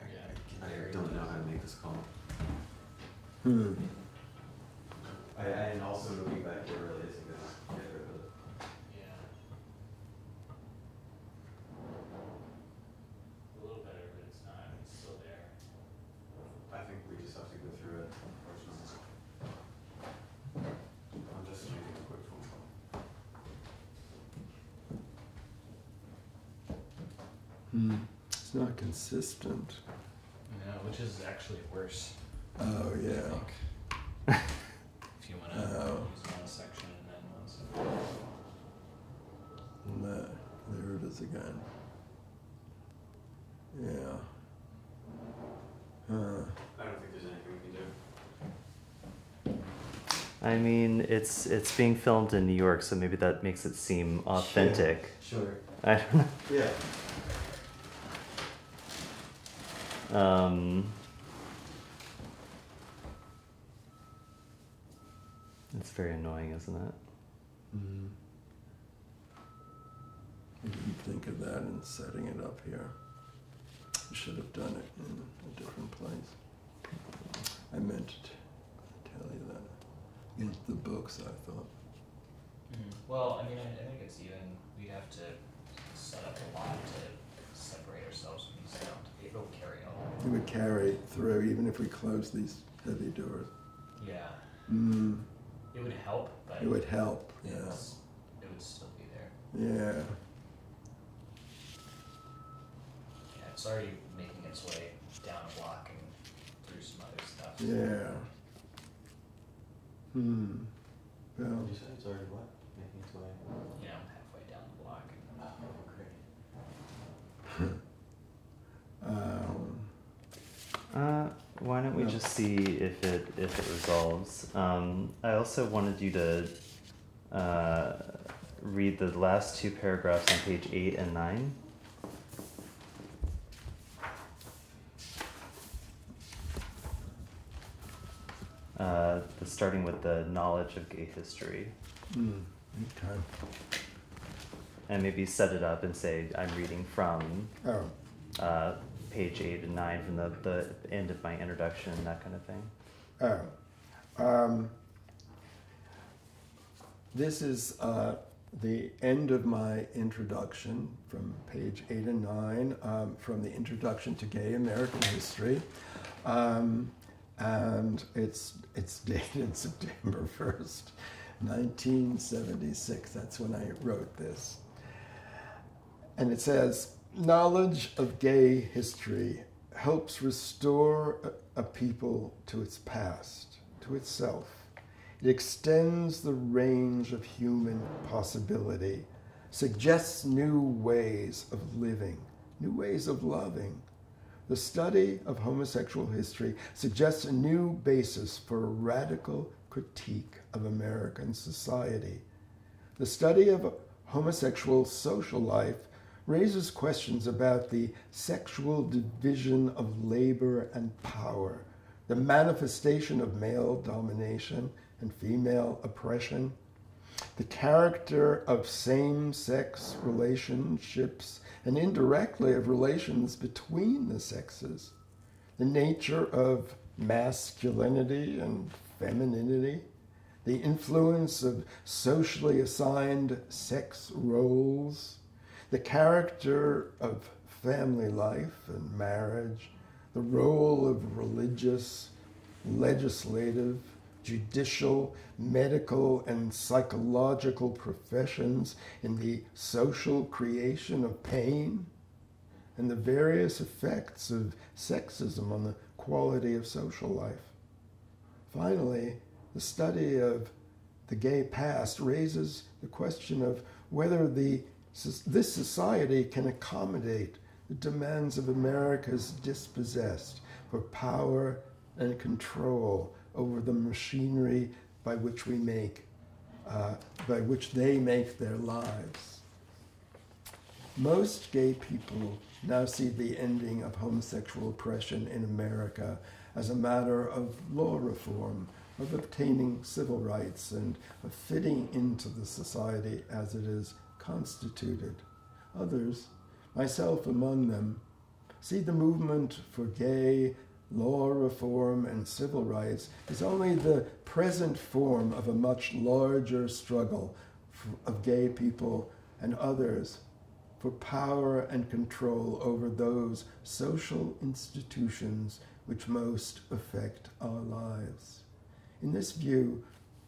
I, yeah, I, I don't know how to make this call. Hmm. I, I, and also moving back here really isn't going to get rid of it. Yeah. A little better, but it's not. It's still there. I think we just have to go through it, unfortunately. I'm just making a quick phone call. Hmm. It's not consistent. No, which is actually worse. Oh, yeah. If you want to oh. use one section and then one section. No, there it is again. Yeah. Huh. I don't think there's anything we can do. I mean, it's it's being filmed in New York, so maybe that makes it seem authentic. Sure. sure. I don't know. Yeah. Um. It's very annoying, isn't it? Mm-hmm. I didn't think of that in setting it up here. I should have done it in a different place. I meant to tell you that. In the books, I thought. Mm-hmm. Well, I mean, I, I think it's even, we have to set up a lot to separate ourselves from these sound. It will carry on. It would carry through, even if we close these heavy doors. Yeah. Mm. It would help, but it would help. Yeah, it would still be there. Yeah. Yeah, it's already making its way down a block and through some other stuff. Yeah. Hmm. Well, you said it's already what? Making its way. Yeah, I'm halfway down the block. And oh, great. why don't we no. just see if it if it resolves? Um, I also wanted you to uh, read the last two paragraphs on page eight and nine. Uh, the, starting with the knowledge of gay history. Mm, okay. And maybe set it up and say, I'm reading from oh. uh, page eight and nine from the, the end of my introduction, that kind of thing. Oh. Um, this is uh, the end of my introduction from page eight and nine, um, from the introduction to Gay American History. Um, and it's, it's dated September first, nineteen seventy-six. That's when I wrote this. And it says, knowledge of gay history helps restore a people to its past, to itself. It extends the range of human possibility, suggests new ways of living, new ways of loving. The study of homosexual history suggests a new basis for a radical critique of American society. The study of homosexual social life raises questions about the sexual division of labor and power, the manifestation of male domination and female oppression, the character of same-sex relationships and indirectly of relations between the sexes, the nature of masculinity and femininity, the influence of socially assigned sex roles, the character of family life and marriage, the role of religious, legislative, judicial, medical, and psychological professions in the social creation of pain, and the various effects of sexism on the quality of social life. Finally, the study of the gay past raises the question of whether the, this society can accommodate the demands of America's dispossessed for power and control over the machinery by which we make, uh, by which they make their lives. Most gay people now see the ending of homosexual oppression in America as a matter of law reform, of obtaining civil rights, and of fitting into the society as it is constituted. Others, myself among them, see the movement for gay law reform and civil rights is only the present form of a much larger struggle of gay people and others for power and control over those social institutions which most affect our lives. In this view,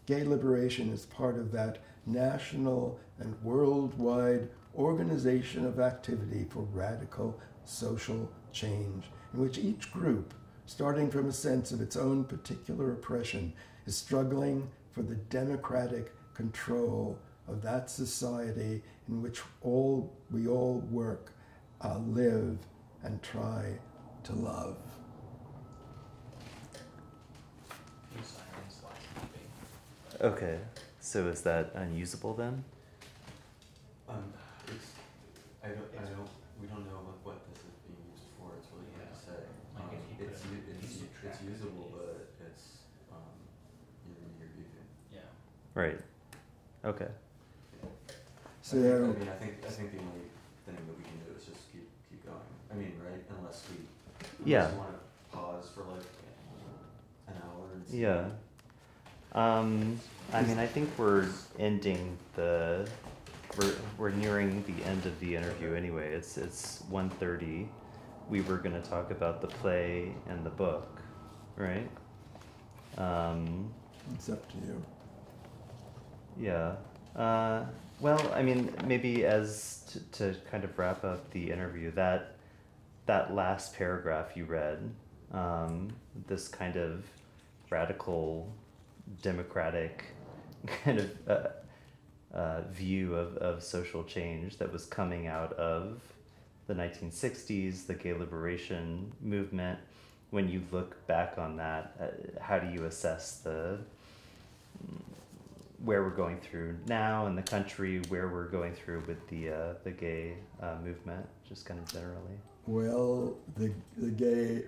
gay liberation is part of that national and worldwide organization of activity for radical social change, in which each group, starting from a sense of its own particular oppression, is struggling for the democratic control of that society in which all we all work, uh, live, and try to love. Okay, so is that unusable then? Um, it's, I don't, I don't, we don't know what, what this is being used for. It's really hard to say. Um, it's, it's, it's usable, but it's, um, you're yeah. Right. Okay. Yeah. So I think, I mean, I think, I think the only thing that we can do is just keep, keep going. I mean, right? Unless we, yeah. we want to pause for like an hour. And see yeah. Um, I mean, I think we're ending the, we're, we're nearing the end of the interview anyway. It's, it's one thirty. We were going to talk about the play and the book, right? Um, it's up to you. Yeah. Uh, well, I mean, maybe as to, to kind of wrap up the interview, that, that last paragraph you read, um, this kind of radical democratic kind of uh, uh, view of, of social change that was coming out of the nineteen sixties, the gay liberation movement, when you look back on that, uh, how do you assess the where we're going through now in the country, where we're going through with the uh, the gay uh, movement, just kind of generally? Well, the the gay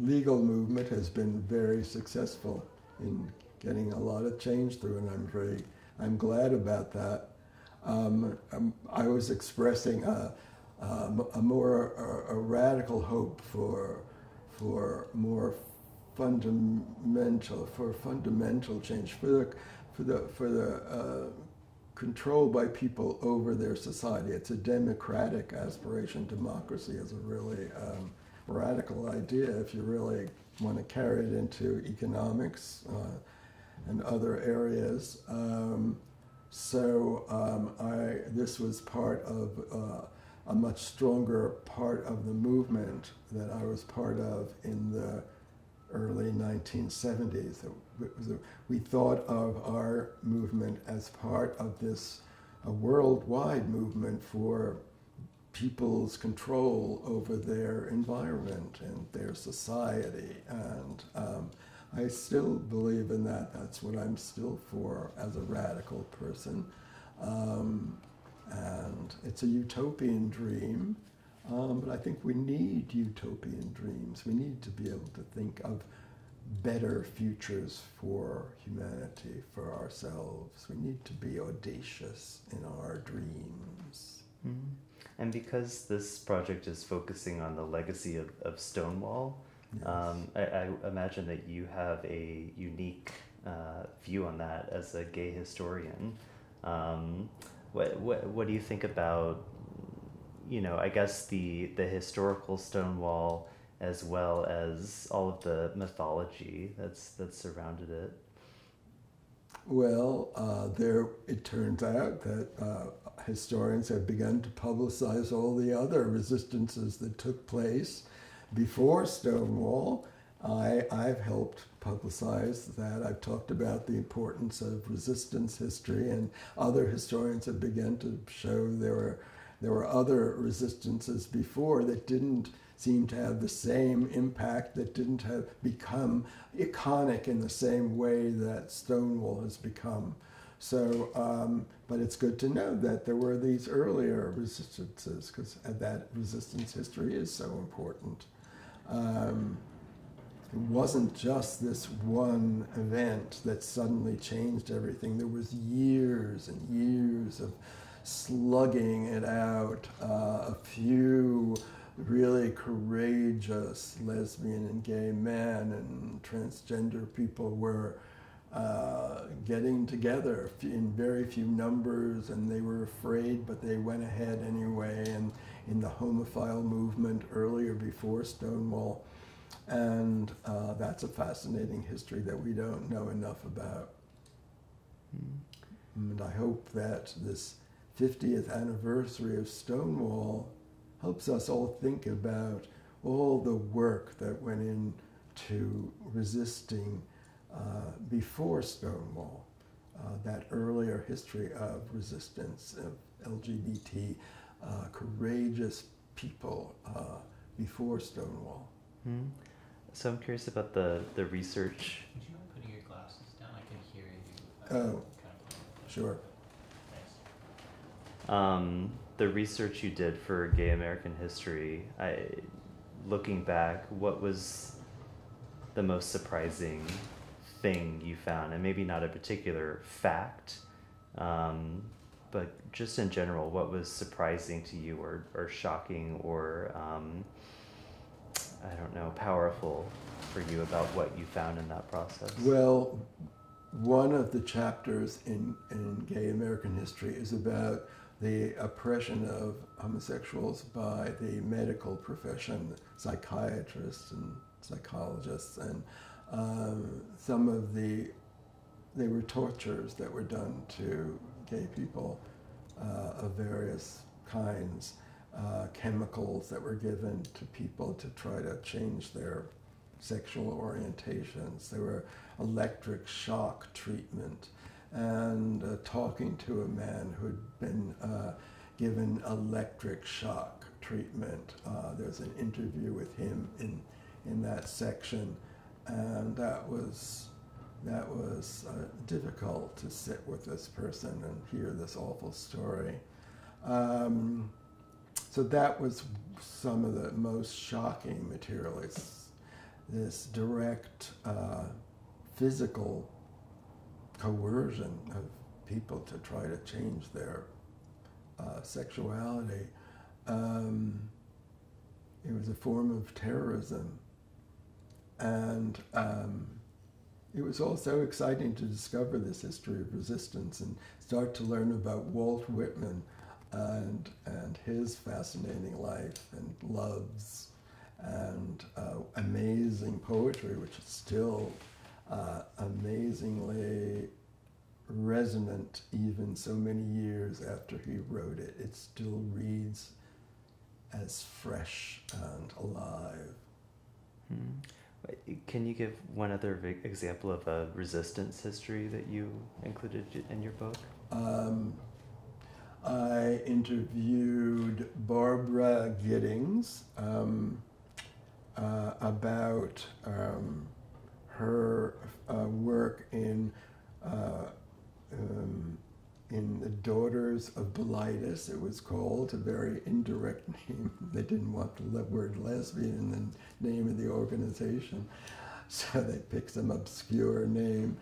legal movement has been very successful in getting a lot of change through, and I'm very I'm glad about that. Um, I was expressing a, a more a, a radical hope for for more fundamental for fundamental change for the for the for the uh, control by people over their society. It's a democratic aspiration. Democracy is a really um, radical idea if you really want to carry it into economics uh, and other areas. Um, so um, I this was part of. Uh, a much stronger part of the movement that I was part of in the early nineteen seventies. We thought of our movement as part of this a worldwide movement for people's control over their environment and their society. And um, I still believe in that. That's what I'm still for as a radical person. Um, And it's a utopian dream, um, but I think we need utopian dreams. We need to be able to think of better futures for humanity, for ourselves. We need to be audacious in our dreams. Mm-hmm. And because this project is focusing on the legacy of, of Stonewall, yes. um, I, I imagine that you have a unique uh, view on that as a gay historian. Um, What, what what do you think about, you know, I guess the, the historical Stonewall as well as all of the mythology that's that's surrounded it? Well, uh, there it turns out that uh, historians have begun to publicize all the other resistances that took place before Stonewall. I, I've helped publicize that. I've talked about the importance of resistance history, and other historians have begun to show there were, there were other resistances before that didn't seem to have the same impact, that didn't have become iconic in the same way that Stonewall has become. So, um, but it's good to know that there were these earlier resistances, because that resistance history is so important. Um, It wasn't just this one event that suddenly changed everything. There was years and years of slugging it out. Uh, a few really courageous lesbian and gay men and transgender people were uh, getting together in very few numbers, and they were afraid, but they went ahead anyway. And in the homophile movement earlier before Stonewall, and uh, that's a fascinating history that we don't know enough about. Mm-hmm. And I hope that this fiftieth anniversary of Stonewall helps us all think about all the work that went into resisting uh, before Stonewall, uh, that earlier history of resistance of L G B T uh, courageous people uh, before Stonewall. Mm-hmm. So I'm curious about the, the research. Would you mind putting your glasses down? I can hear you. Oh, kind of sure. Nice. Um, the research you did for Gay American History, I, looking back, what was the most surprising thing you found? And maybe not a particular fact, um, but just in general, what was surprising to you or, or shocking or... Um, I don't know, powerful for you about what you found in that process? Well, one of the chapters in, in Gay American History is about the oppression of homosexuals by the medical profession, psychiatrists and psychologists, and um, some of the, they were tortures that were done to gay people uh, of various kinds. Uh, chemicals that were given to people to try to change their sexual orientations. There were electric shock treatment, and uh, talking to a man who'd been uh, given electric shock treatment. Uh, there's an interview with him in, in that section, and that was that was uh, difficult to sit with this person and hear this awful story. Um, so that was some of the most shocking material. It's this direct uh, physical coercion of people to try to change their uh, sexuality. Um, it was a form of terrorism. And um, it was also exciting to discover this history of resistance and start to learn about Walt Whitman and, and his fascinating life and loves and uh, amazing poetry, which is still uh, amazingly resonant even so many years after he wrote it. It still reads as fresh and alive. Hmm. Can you give one other example of a resistance history that you included in your book? Um, I interviewed Barbara Gittings um, uh, about um, her uh, work in uh, um, in the Daughters of Bilitis, it was called, a very indirect name. They didn't want the word lesbian in the name of the organization, so they picked some obscure name.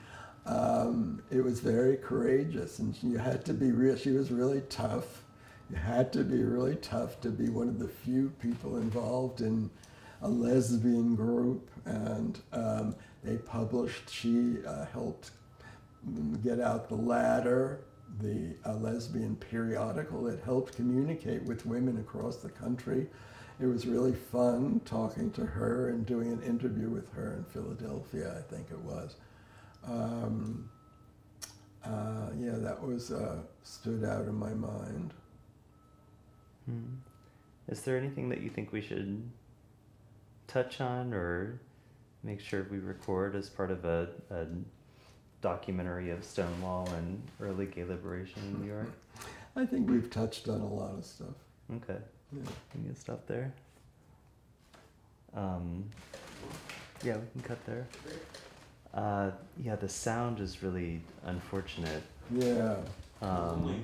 Um, it was very courageous, and you had to be real. She was really tough. You had to be really tough to be one of the few people involved in a lesbian group, and um, they published. She uh, helped get out The Ladder, the uh, lesbian periodical that helped communicate with women across the country. It was really fun talking to her and doing an interview with her in Philadelphia, I think it was. Um, uh, yeah, that was uh, stood out in my mind. Hmm. Is there anything that you think we should touch on or make sure we record as part of a, a documentary of Stonewall and early gay liberation in New York? I think we've touched on a lot of stuff. Okay. Yeah. Can you stop there? Um, yeah, we can cut there. Uh, yeah, the sound is really unfortunate. Yeah. Um,